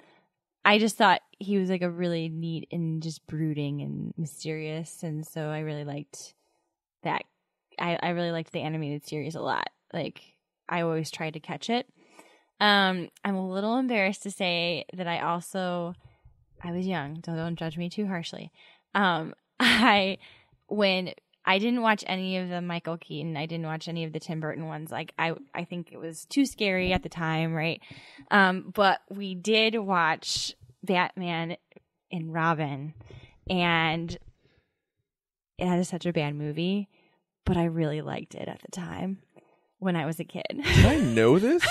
I just thought he was like a really neat and just brooding and mysterious, and so I really liked that. I, I really liked the animated series a lot. Like, I always tried to catch it. Um, I'm a little embarrassed to say that I also I was young, so don't judge me too harshly. Um, I when I didn't watch any of the Michael Keaton, I didn't watch any of the Tim Burton ones. Like I, I think it was too scary at the time, right? Um, but we did watch Batman and Robin, and it had such a bad movie, but I really liked it at the time when I was a kid. Did I know this?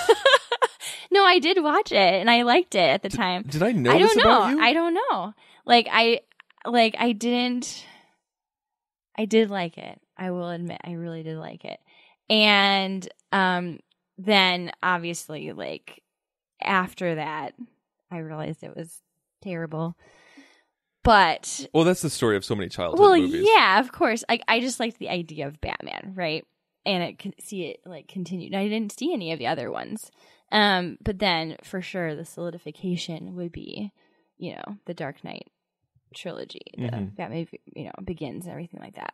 No, I did watch it, and I liked it at the D- time. Did I know? I don't this know. About you? I don't know. Like I, like I didn't. I did like it. I will admit, I really did like it. And um, then, obviously, like after that, I realized it was terrible. But well, that's the story of so many childhood well, movies. Yeah, of course. I I just liked the idea of Batman, right? And it can see it like continued. I didn't see any of the other ones. Um, but then, for sure, the solidification would be, you know, the Dark Knight trilogy, the mm-hmm. Batman, you know, Begins and everything like that.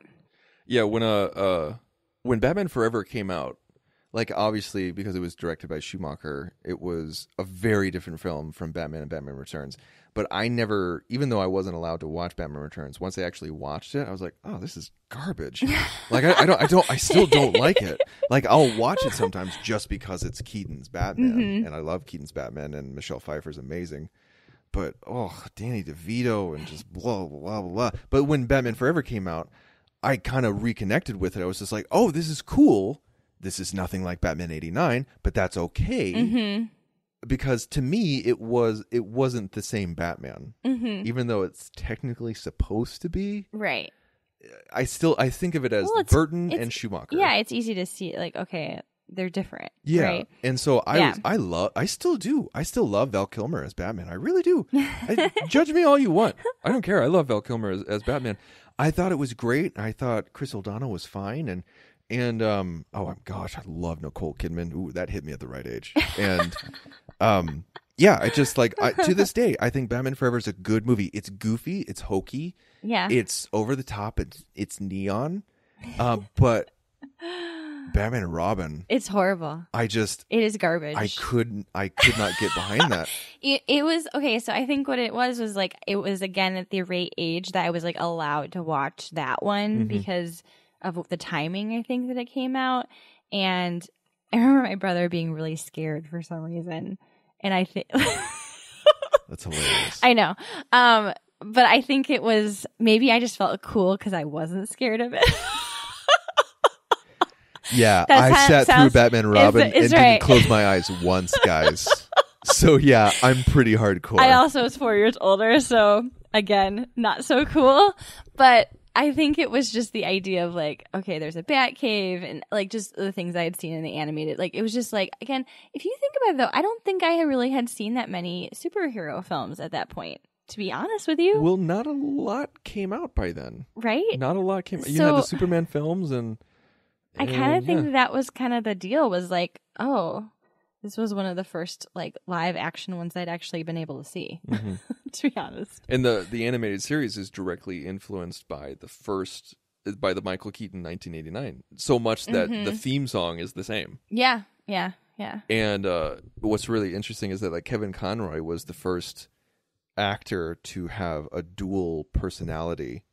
Yeah, when uh, uh when Batman Forever came out, like obviously because it was directed by Schumacher, it was a very different film from Batman and Batman Returns. But I never, even though I wasn't allowed to watch Batman Returns, once I actually watched it, I was like, oh, this is garbage. Like I, I don't, I don't, I still don't like it. Like I'll watch it sometimes just because it's Keaton's Batman, mm-hmm. and I love Keaton's Batman, and Michelle Pfeiffer's amazing. But, oh, Danny DeVito and just blah, blah, blah. But when Batman Forever came out, I kind of reconnected with it. I was just like, oh, this is cool. This is nothing like Batman eighty-nine, but that's okay. Mm-hmm. Because to me, it, was, it wasn't the same Batman. Mm-hmm. Even though it's technically supposed to be. Right. I still, I think of it as well, it's, Burton it's, and Schumacher. Yeah, it's easy to see. Like, okay, they're different. Yeah. Right? And so I yeah. was, I love I still do. I still love Val Kilmer as Batman. I really do. I, judge me all you want. I don't care. I love Val Kilmer as, as Batman. I thought it was great. I thought Chris O'Donnell was fine, and and um oh my gosh, I love Nicole Kidman. Ooh, that hit me at the right age. And um yeah, I just like I, to this day, I think Batman Forever is a good movie. It's goofy, it's hokey. Yeah. It's over the top. It's it's neon. Uh, but Batman and Robin. It's horrible. I just. It is garbage. I couldn't. I could not get behind that. It, it was okay. So I think what it was was like it was again at the right age that I was like allowed to watch that one, mm-hmm. because of the timing. I think that it came out, and I remember my brother being really scared for some reason, and I think that's hilarious. I know, um, but I think it was maybe I just felt cool because I wasn't scared of it. Yeah, That's I sat sounds, through Batman and Robin it's, it's and right. didn't close my eyes once, guys. So, yeah, I'm pretty hardcore. I also was four years older, so, again, not so cool. But I think it was just the idea of, like, okay, there's a bat cave and, like, just the things I had seen in the animated. Like, it was just, like, again, if you think about it, though, I don't think I really had seen that many superhero films at that point, to be honest with you. Well, not a lot came out by then. Right? Not a lot came out. You so, had the Superman films and... I kind of uh, think yeah. that was kind of the deal was like, oh, this was one of the first like live action ones I'd actually been able to see, mm-hmm. to be honest. And the, the animated series is directly influenced by the first, by the Michael Keaton nineteen eighty-nine. So much that mm-hmm. the theme song is the same. Yeah, yeah, yeah. And uh, what's really interesting is that like Kevin Conroy was the first actor to have a dual personality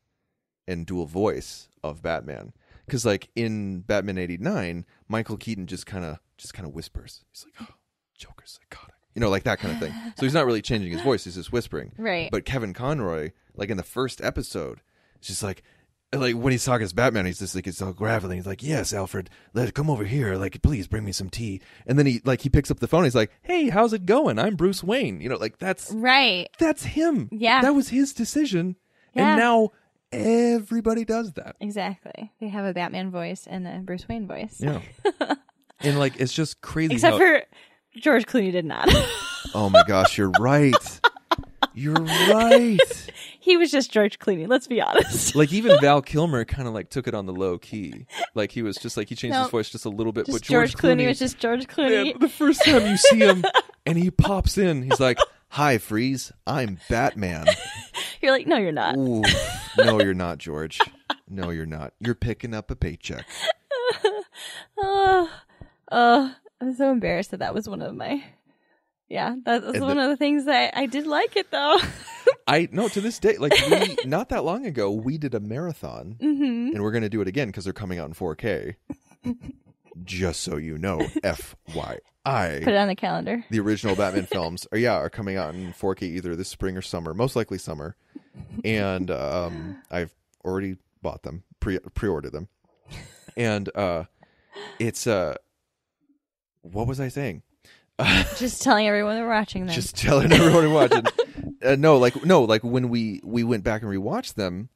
and dual voice of Batman. Because like in Batman eighty-nine, Michael Keaton just kind of just kind of whispers. He's like, oh, Joker's psychotic. You know, like that kind of thing. So he's not really changing his voice. He's just whispering. Right. But Kevin Conroy, like in the first episode, it's just like, like when he's talking to Batman, he's just like, it's all gravelly. He's like, yes, Alfred, let come over here. Like, please bring me some tea. And then he like he picks up the phone. And he's like, hey, how's it going? I'm Bruce Wayne. You know, like that's right. That's him. Yeah. That was his decision. Yeah. And now everybody does that. Exactly. They have a Batman voice and a Bruce Wayne voice. Yeah. And like, it's just crazy. Except how- for... George Clooney did not. Oh my gosh, you're right. You're right. He was just George Clooney, let's be honest. Like even Val Kilmer kind of like took it on the low key. Like he was just like, he changed nope. his voice just a little bit. Just but George, George Clooney, Clooney was just George Clooney. Man, the first time you see him and he pops in, he's like, hi, Freeze, I'm Batman. You're like, no, you're not. Ooh, no, you're not, George. No, you're not. You're picking up a paycheck. Oh, oh. I'm so embarrassed that that was one of my, yeah, that was the, one of the things that I, I did like it though. I no to this day, like we, not that long ago, we did a marathon, mm-hmm. and we're gonna do it again because they're coming out in four K. Just so you know, F Y I, put it on the calendar. The original Batman films are yeah are coming out in four K either this spring or summer, most likely summer, and um, I've already bought them, pre pre-ordered them, and uh, it's uh. What was I saying? Uh, just telling everyone we're watching them. Just telling everyone we're watching. uh, no, like no, like when we, we went back and rewatched them,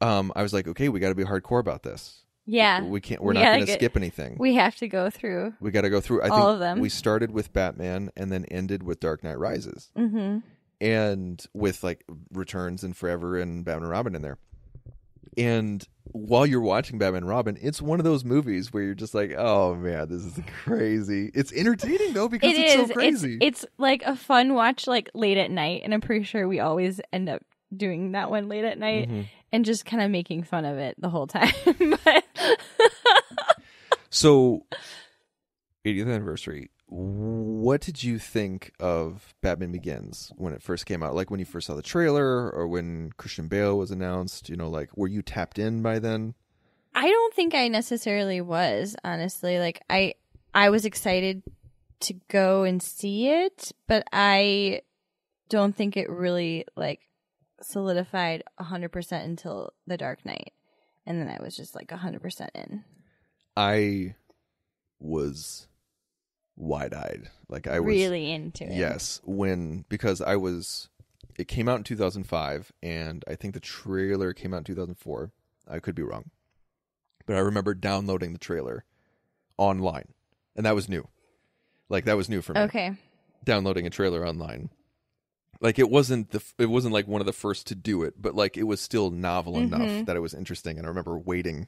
um, I was like, okay, we got to be hardcore about this. Yeah, we can't. We're we not going to skip anything. We have to go through. We got to go through I all think of them. We started with Batman and then ended with Dark Knight Rises, mm-hmm. and with like Returns and Forever and Batman and Robin in there. And while you're watching Batman Robin, it's one of those movies where you're just like, oh man, this is crazy. It's entertaining though because it it's is. so crazy. It's, it's like a fun watch like late at night, and I'm pretty sure we always end up doing that one late at night, mm-hmm. and just kind of making fun of it the whole time. But so eightieth anniversary, what did you think of Batman Begins when it first came out? Like when you first saw the trailer or when Christian Bale was announced, you know, like were you tapped in by then? I don't think I necessarily was, honestly. Like I I was excited to go and see it, but I don't think it really like solidified one hundred percent until The Dark Knight. And then I was just like one hundred percent in. I was... wide-eyed, like I was really into it. Yes, when because I was, it came out in two thousand five, and I think the trailer came out in two thousand four. I could be wrong, but I remember downloading the trailer online, and that was new. Like that was new for me. Okay, downloading a trailer online, like it wasn't the, it wasn't like one of the first to do it, but like it was still novel mm-hmm. enough that it was interesting, and I remember waiting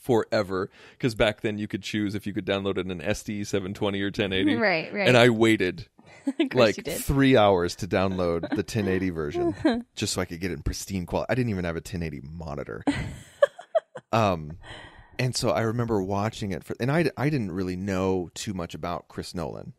forever because back then you could choose if you could download it in an S D, seven twenty or ten eighty, right right and I waited like three hours to download the ten eighty version just so I could get it in pristine quality. I didn't even have a ten eighty monitor. Um and so I remember watching it for, and I, I didn't really know too much about Chris Nolan,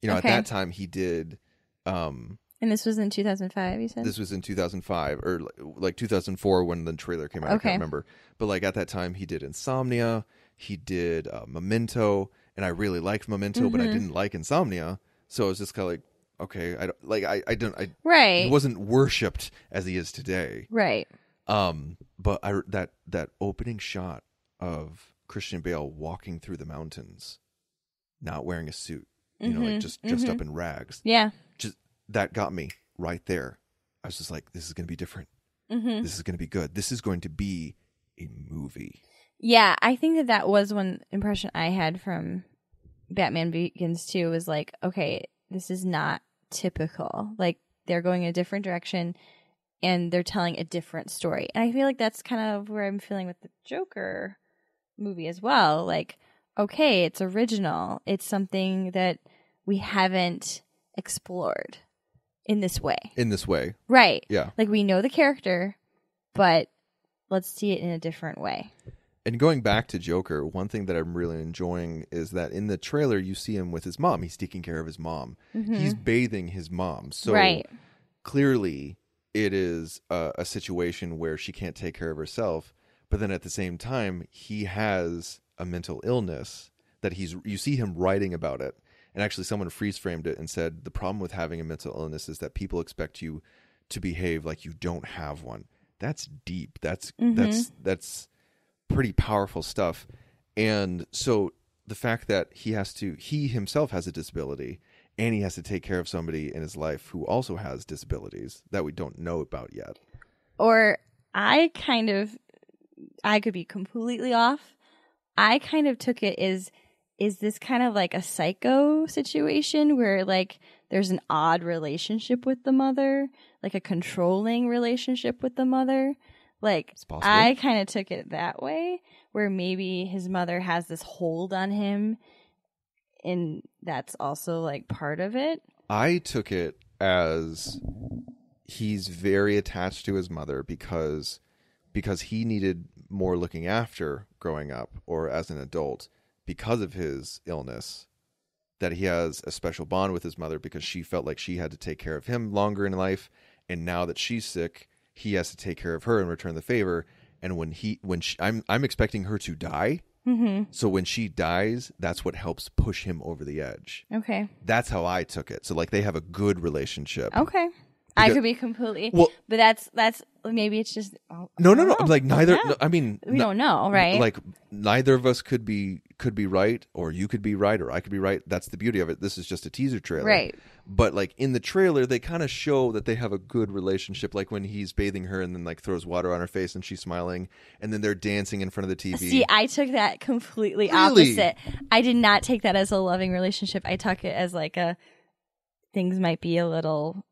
you know. Okay. At that time he did um and this was in two thousand five, you said? This was in two thousand five, or like two thousand four when the trailer came out. Okay. I can't remember. But like at that time, he did Insomnia. He did uh, Memento. And I really liked Memento, mm-hmm. but I didn't like Insomnia. So I was just kind of like, okay, I don't, like, I, I don't, I right. He wasn't worshipped as he is today. Right. Um, but I, that, that opening shot of Christian Bale walking through the mountains, not wearing a suit, you mm-hmm. know, like just dressed mm-hmm. up in rags. Yeah. Just, that got me right there. I was just like, this is going to be different. Mm-hmm. This is going to be good. This is going to be a movie. Yeah, I think that that was one impression I had from Batman Begins too, was like, okay, this is not typical. Like, they're going a different direction and they're telling a different story. And I feel like that's kind of where I'm feeling with the Joker movie as well. Like, okay, it's original. It's something that we haven't explored. In this way. In this way. Right. Yeah. Like, we know the character, but let's see it in a different way. And going back to Joker, one thing that I'm really enjoying is that in the trailer, you see him with his mom. He's taking care of his mom. Mm-hmm. He's bathing his mom. So right. clearly, it is a, a situation where she can't take care of herself, but then at the same time, he has a mental illness that he's, you see him writing about it. And actually someone freeze framed it and said, the problem with having a mental illness is that people expect you to behave like you don't have one. That's deep. That's, mm-hmm. that's, that's pretty powerful stuff. And so the fact that he has to, he himself has a disability and he has to take care of somebody in his life who also has disabilities that we don't know about yet. Or I kind of, I could be completely off. I kind of took it as, is this kind of like a psycho situation where like there's an odd relationship with the mother, like a controlling relationship with the mother? Like, I kind of took it that way, where maybe his mother has this hold on him, and that's also like part of it. I took it as he's very attached to his mother because because he needed more looking after growing up or as an adult because of his illness, that he has a special bond with his mother because she felt like she had to take care of him longer in life, and now that she's sick, he has to take care of her and return the favor. And when he, when she, I'm, I'm expecting her to die. Mm-hmm. So when she dies, that's what helps push him over the edge. Okay, that's how I took it. So like they have a good relationship. Okay, because, I could be completely. Well, but that's that's maybe it's just. Oh, no, no, no. Know. Like neither. Yeah. No, I mean, we n- don't know, right? Like neither of us could be could be right, or you could be right, or I could be right. That's the beauty of it. This is just a teaser trailer, right? But like in the trailer, they kind of show that they have a good relationship. Like when he's bathing her and then like throws water on her face and she's smiling, and then they're dancing in front of the T V. See, I took that completely really? opposite. I did not take that as a loving relationship. I took it as like a things might be a little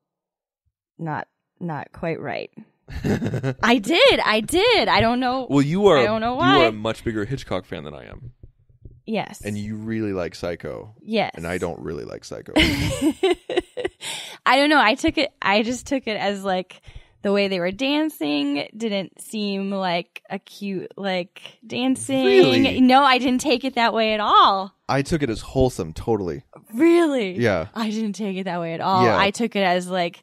not not quite right. I did, I did. I don't know. Well, you are. I don't know why. You are a much bigger Hitchcock fan than I am. Yes. And you really like Psycho. Yes. And I don't really like Psycho. I don't know. I took it. I just took it as like the way they were dancing didn't seem like a cute like dancing. Really? No, I didn't take it that way at all. I took it as wholesome. Totally. Really? Yeah. I didn't take it that way at all. Yeah. I took it as like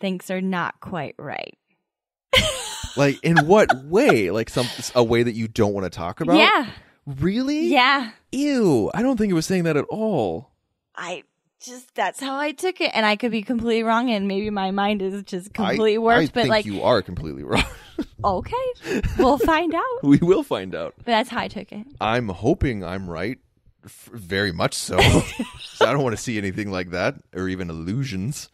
things are not quite right. Like in what way? Like some a way that you don't want to talk about? Yeah. Really? Yeah. Ew. I don't think it was saying that at all. I just, that's how I took it. And I could be completely wrong. And maybe my mind is just completely I, warped. I but think like, you are completely wrong. Okay. We'll find out. We will find out. But that's how I took it. I'm hoping I'm right. F- very much so. So I don't want to see anything like that or even illusions.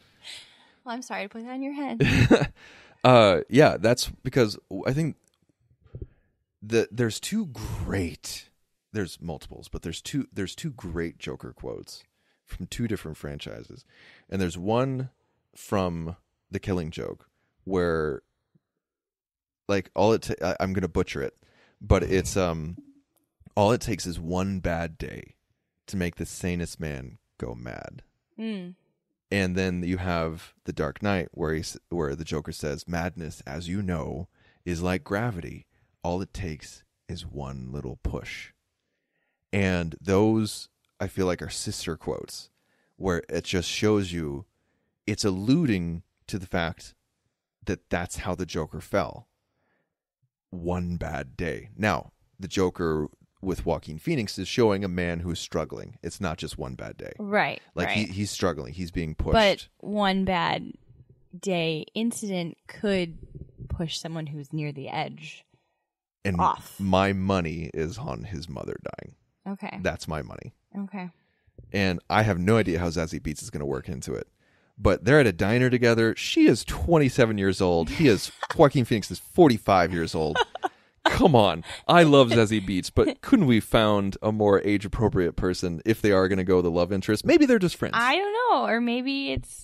Well, I'm sorry to put that on your head. uh, yeah, that's because I think. The, there's two great, there's multiples, but there's two there's two great Joker quotes from two different franchises. And there's one from The Killing Joke where, like, all it, ta- I, I'm going to butcher it, but it's, um, all it takes is one bad day to make the sanest man go mad. Mm. And then you have The Dark Knight where he, where the Joker says, madness, as you know, is like gravity. All it takes is one little push. And those, I feel like, are sister quotes where it just shows you it's alluding to the fact that that's how the Joker fell. One bad day. Now, the Joker with Joaquin Phoenix is showing a man who is struggling. It's not just one bad day. Right. Like right. He, he's struggling. He's being pushed. But one bad day incident could push someone who's near the edge. And off. My money is on his mother dying. Okay. That's my money. Okay. And I have no idea how Zazie Beetz is going to work into it. But they're at a diner together. She is twenty-seven years old. He is, Joaquin Phoenix is forty-five years old. Come on. I love Zazie Beetz, but couldn't we found a more age-appropriate person if they are going to go the love interest? Maybe they're just friends. I don't know. Or maybe it's...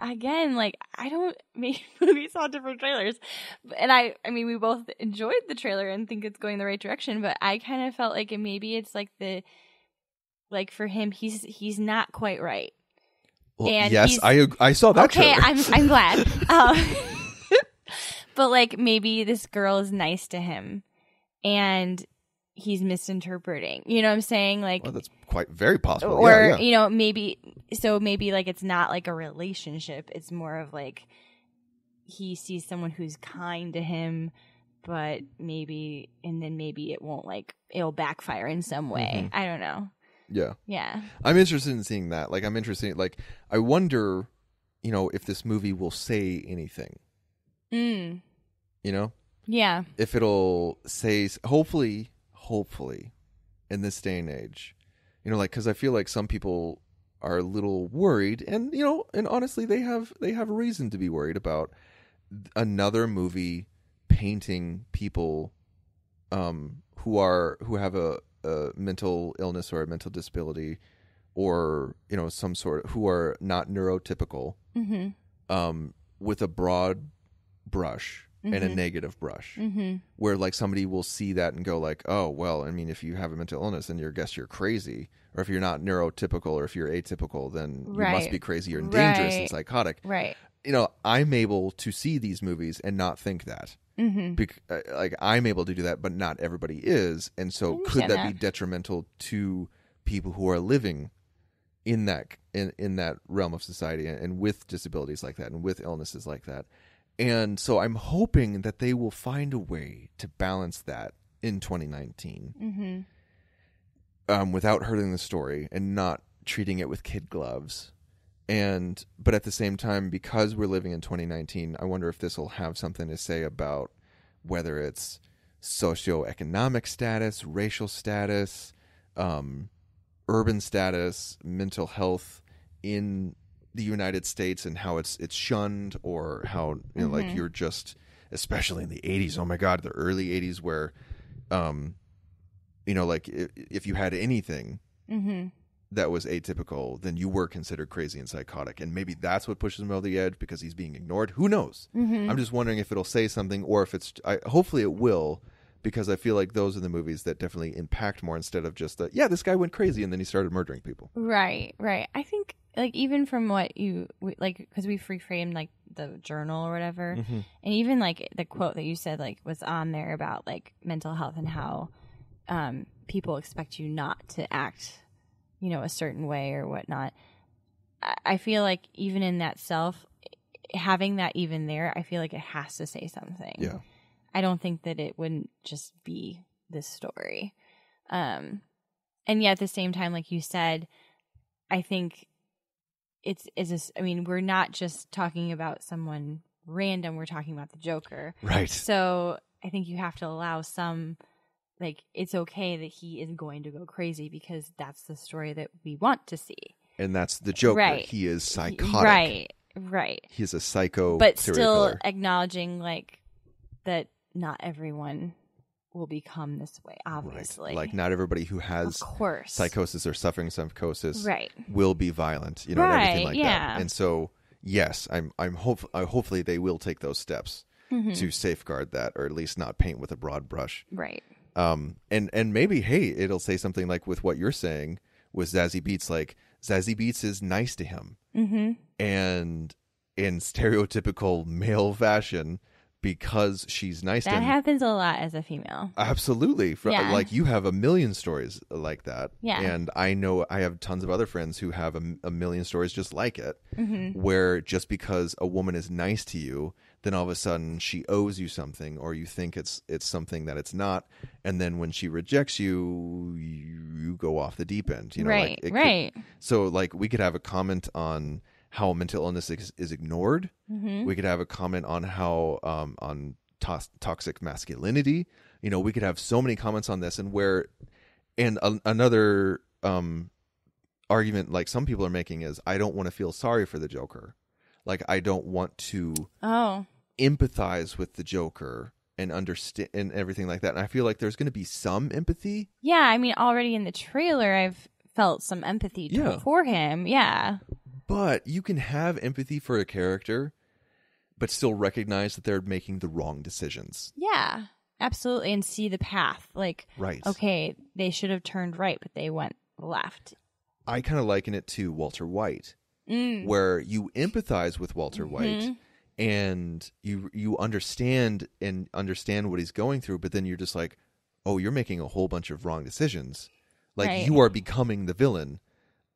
Again, like, I don't, maybe we saw different trailers. And I, I mean, we both enjoyed the trailer and think it's going the right direction, but I kind of felt like it, maybe it's like the, like for him, he's, he's not quite right. Well, and yes, I, I saw that okay, trailer. Okay, I'm, I'm glad. um, but like, maybe this girl is nice to him and he's misinterpreting. You know what I'm saying? Like, well, that's quite very possible. Or, yeah, yeah. you know, maybe, so maybe like it's not like a relationship. It's more of like he sees someone who's kind to him, but maybe, and then maybe it won't, like, it'll backfire in some way. Mm-hmm. I don't know. Yeah. Yeah. I'm interested in seeing that. Like, I'm interested, like, I wonder, you know, if this movie will say anything. Mm. You know? Yeah. If it'll say, hopefully, hopefully, in this day and age, you know, like, because I feel like some people are a little worried, and, you know, and honestly, they have, they have reason to be worried about another movie painting people um, who are, who have a, a mental illness or a mental disability, or, you know, some sort of, who are not neurotypical, mm-hmm. um, with a broad brush, mm-hmm. and a negative brush, mm-hmm. where, like, somebody will see that and go, like, oh, well, I mean, if you have a mental illness, then you're, I guess you're crazy, or if you're not neurotypical, or if you're atypical, then right. you must be crazy or dangerous right. and psychotic. Right. You know, I'm able to see these movies and not think that. Mm-hmm. Bec- like, I'm able to do that, but not everybody is. And so could that, that be detrimental to people who are living in that, in, in that realm of society, and, and with disabilities like that, and with illnesses like that? And so I'm hoping that they will find a way to balance that in twenty nineteen, mm-hmm. um, without hurting the story and not treating it with kid gloves. And but at the same time, because we're living in twenty nineteen, I wonder if this will have something to say about whether it's socioeconomic status, racial status, um, urban status, mental health in the United States, and how it's it's shunned, or how, you know, mm-hmm. like, you're just, especially in the eighties. Oh my God, the early eighties, where, um, you know, like, if, if you had anything. Mm-hmm. that was atypical, then you were considered crazy and psychotic. And maybe that's what pushes him over the edge, because he's being ignored. Who knows? Mm-hmm. I'm just wondering if it'll say something, or if it's, I, hopefully it will, because I feel like those are the movies that definitely impact more, instead of just the, yeah, this guy went crazy and then he started murdering people. Right. Right. I think, like, even from what you, like, cause we reframed, like, the journal or whatever. Mm-hmm. And even, like, the quote that you said, like, was on there about, like, mental health, and how, um, people expect you not to act, you know, a certain way or whatnot. I feel like even in that self, having that even there, I feel like it has to say something. Yeah. I don't think that it wouldn't just be this story. Um, and yet at the same time, like you said, I think it's, is this, I mean, we're not just talking about someone random. We're talking about the Joker. Right. So I think you have to allow some, like, it's okay that he is going to go crazy, because that's the story that we want to see. And that's the Joker. Right. He is psychotic. Right, right. He's a psycho. But still killer. Acknowledging, like, that not everyone will become this way, obviously. Right. Like, not everybody who has psychosis or suffering psychosis right. will be violent, you know, right. and everything like yeah. that. And so, yes, I'm, I'm hope, uh, hopefully they will take those steps mm-hmm. to safeguard that, or at least not paint with a broad brush. Right. Um, and, and maybe, hey, it'll say something like with what you're saying with Zazie Beetz, like Zazie Beetz is nice to him mm-hmm. and in stereotypical male fashion, because she's nice that to him. That happens a lot as a female. Absolutely. For, yeah. Like, you have a million stories like that. Yeah. And I know I have tons of other friends who have a, a million stories just like it, mm-hmm. where just because a woman is nice to you, then all of a sudden she owes you something, or you think it's it's something that it's not, and then when she rejects you, you go off the deep end. You know, right, like right. Could, so, like, we could have a comment on how mental illness is, is ignored. Mm-hmm. We could have a comment on how um, on to- toxic masculinity. You know, we could have so many comments on this, and where, and a- another um, argument like some people are making is, I don't want to feel sorry for the Joker. Like, I don't want to oh. empathize with the Joker and understand and everything like that. And I feel like there's going to be some empathy. Yeah, I mean, already in the trailer, I've felt some empathy yeah. for him. Yeah. But you can have empathy for a character, but still recognize that they're making the wrong decisions. Yeah, absolutely. And see the path. Like, right. okay, they should have turned right, but they went left. I kind of liken it to Walter White. Mm. Where you empathize with Walter White mm-hmm. and you you understand and understand what he's going through, but then you're just like, oh, you're making a whole bunch of wrong decisions. Like, right. you are becoming the villain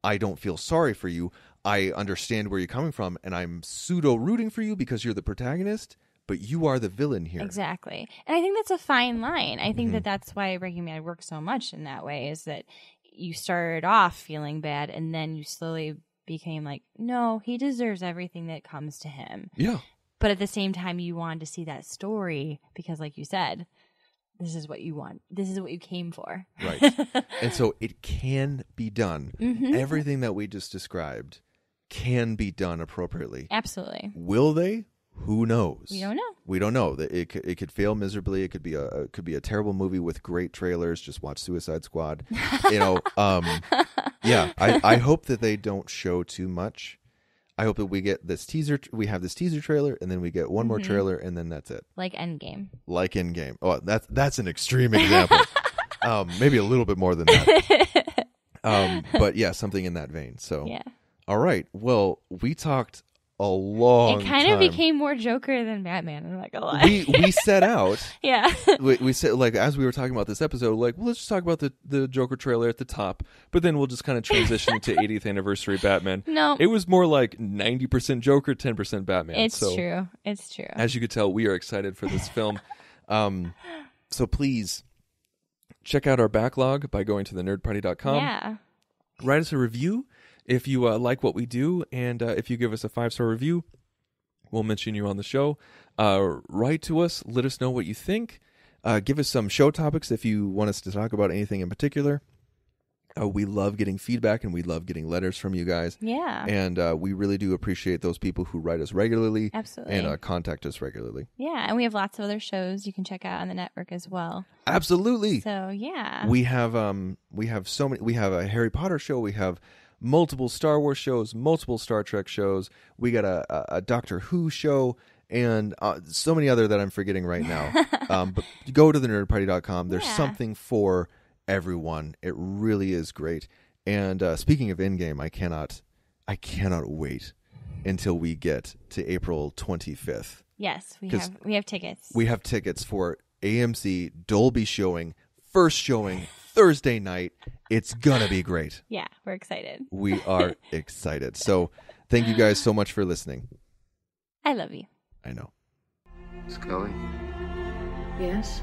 I don't feel sorry for you. I understand where you're coming from, and I'm pseudo rooting for you because you're the protagonist, but you are the villain here. Exactly. And I think that's a fine line. I think mm-hmm. that that's why Breaking Bad works so much in that way, is that you started off feeling bad, and then you slowly became like, no, he deserves everything that comes to him. Yeah. But at the same time, you wanted to see that story because, like you said, this is what you want. This is what you came for. Right. And so it can be done. Mm-hmm. Everything that we just described can be done appropriately. Absolutely. Will they? Who knows? We don't know. We don't know. It, it could fail miserably. It could be a it could be a terrible movie with great trailers. Just watch Suicide Squad. You know. Um, yeah. I, I hope that they don't show too much. I hope that we get this teaser. We have this teaser trailer, and then we get one mm-hmm. more trailer, and then that's it. Like Endgame. Like Endgame. Oh, that's that's an extreme example. um, maybe a little bit more than that. um, but yeah, something in that vein. So yeah. All right. Well, we talked a long time. It kind of became more Joker than Batman. I'm not gonna lie. We we set out. yeah. We, we said, like, as we were talking about this episode, like, well, let's just talk about the, the Joker trailer at the top, but then we'll just kind of transition to eightieth anniversary Batman. No. It was more like ninety percent Joker, ten percent Batman. It's so, true. It's true. As you could tell, we are excited for this film. um, so please check out our backlog by going to the nerd party dot com. Yeah. Write us a review. If you uh, like what we do, and uh, if you give us a five-star review, we'll mention you on the show. Uh, write to us. Let us know what you think. Uh, give us some show topics if you want us to talk about anything in particular. Uh, we love getting feedback, and we love getting letters from you guys. Yeah. And uh, we really do appreciate those people who write us regularly. Absolutely. And uh, contact us regularly. Yeah, and we have lots of other shows you can check out on the network as well. Absolutely. So, yeah. We have um we have so many. We have a Harry Potter show. We have multiple Star Wars shows, multiple Star Trek shows. We got a, a, a Doctor Who show, and uh, so many other that I'm forgetting right now. um, but go to the nerd party dot com. There's yeah. something for everyone. It really is great. And uh, speaking of Endgame, I cannot, I cannot wait until we get to April twenty-fifth. Yes, we have we have tickets. We have tickets for A M C Dolby showing, first showing. Thursday night. It's gonna be great. Yeah, we're excited. We are excited. So thank you guys so much for listening. I love you. I know. Scully. Yes?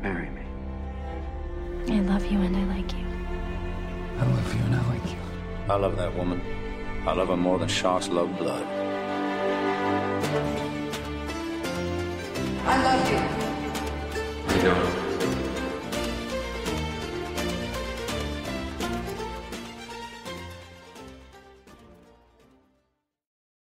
Marry me. I love you and I like you. I love you and I like you. I love that woman. I love her more than sharks love blood.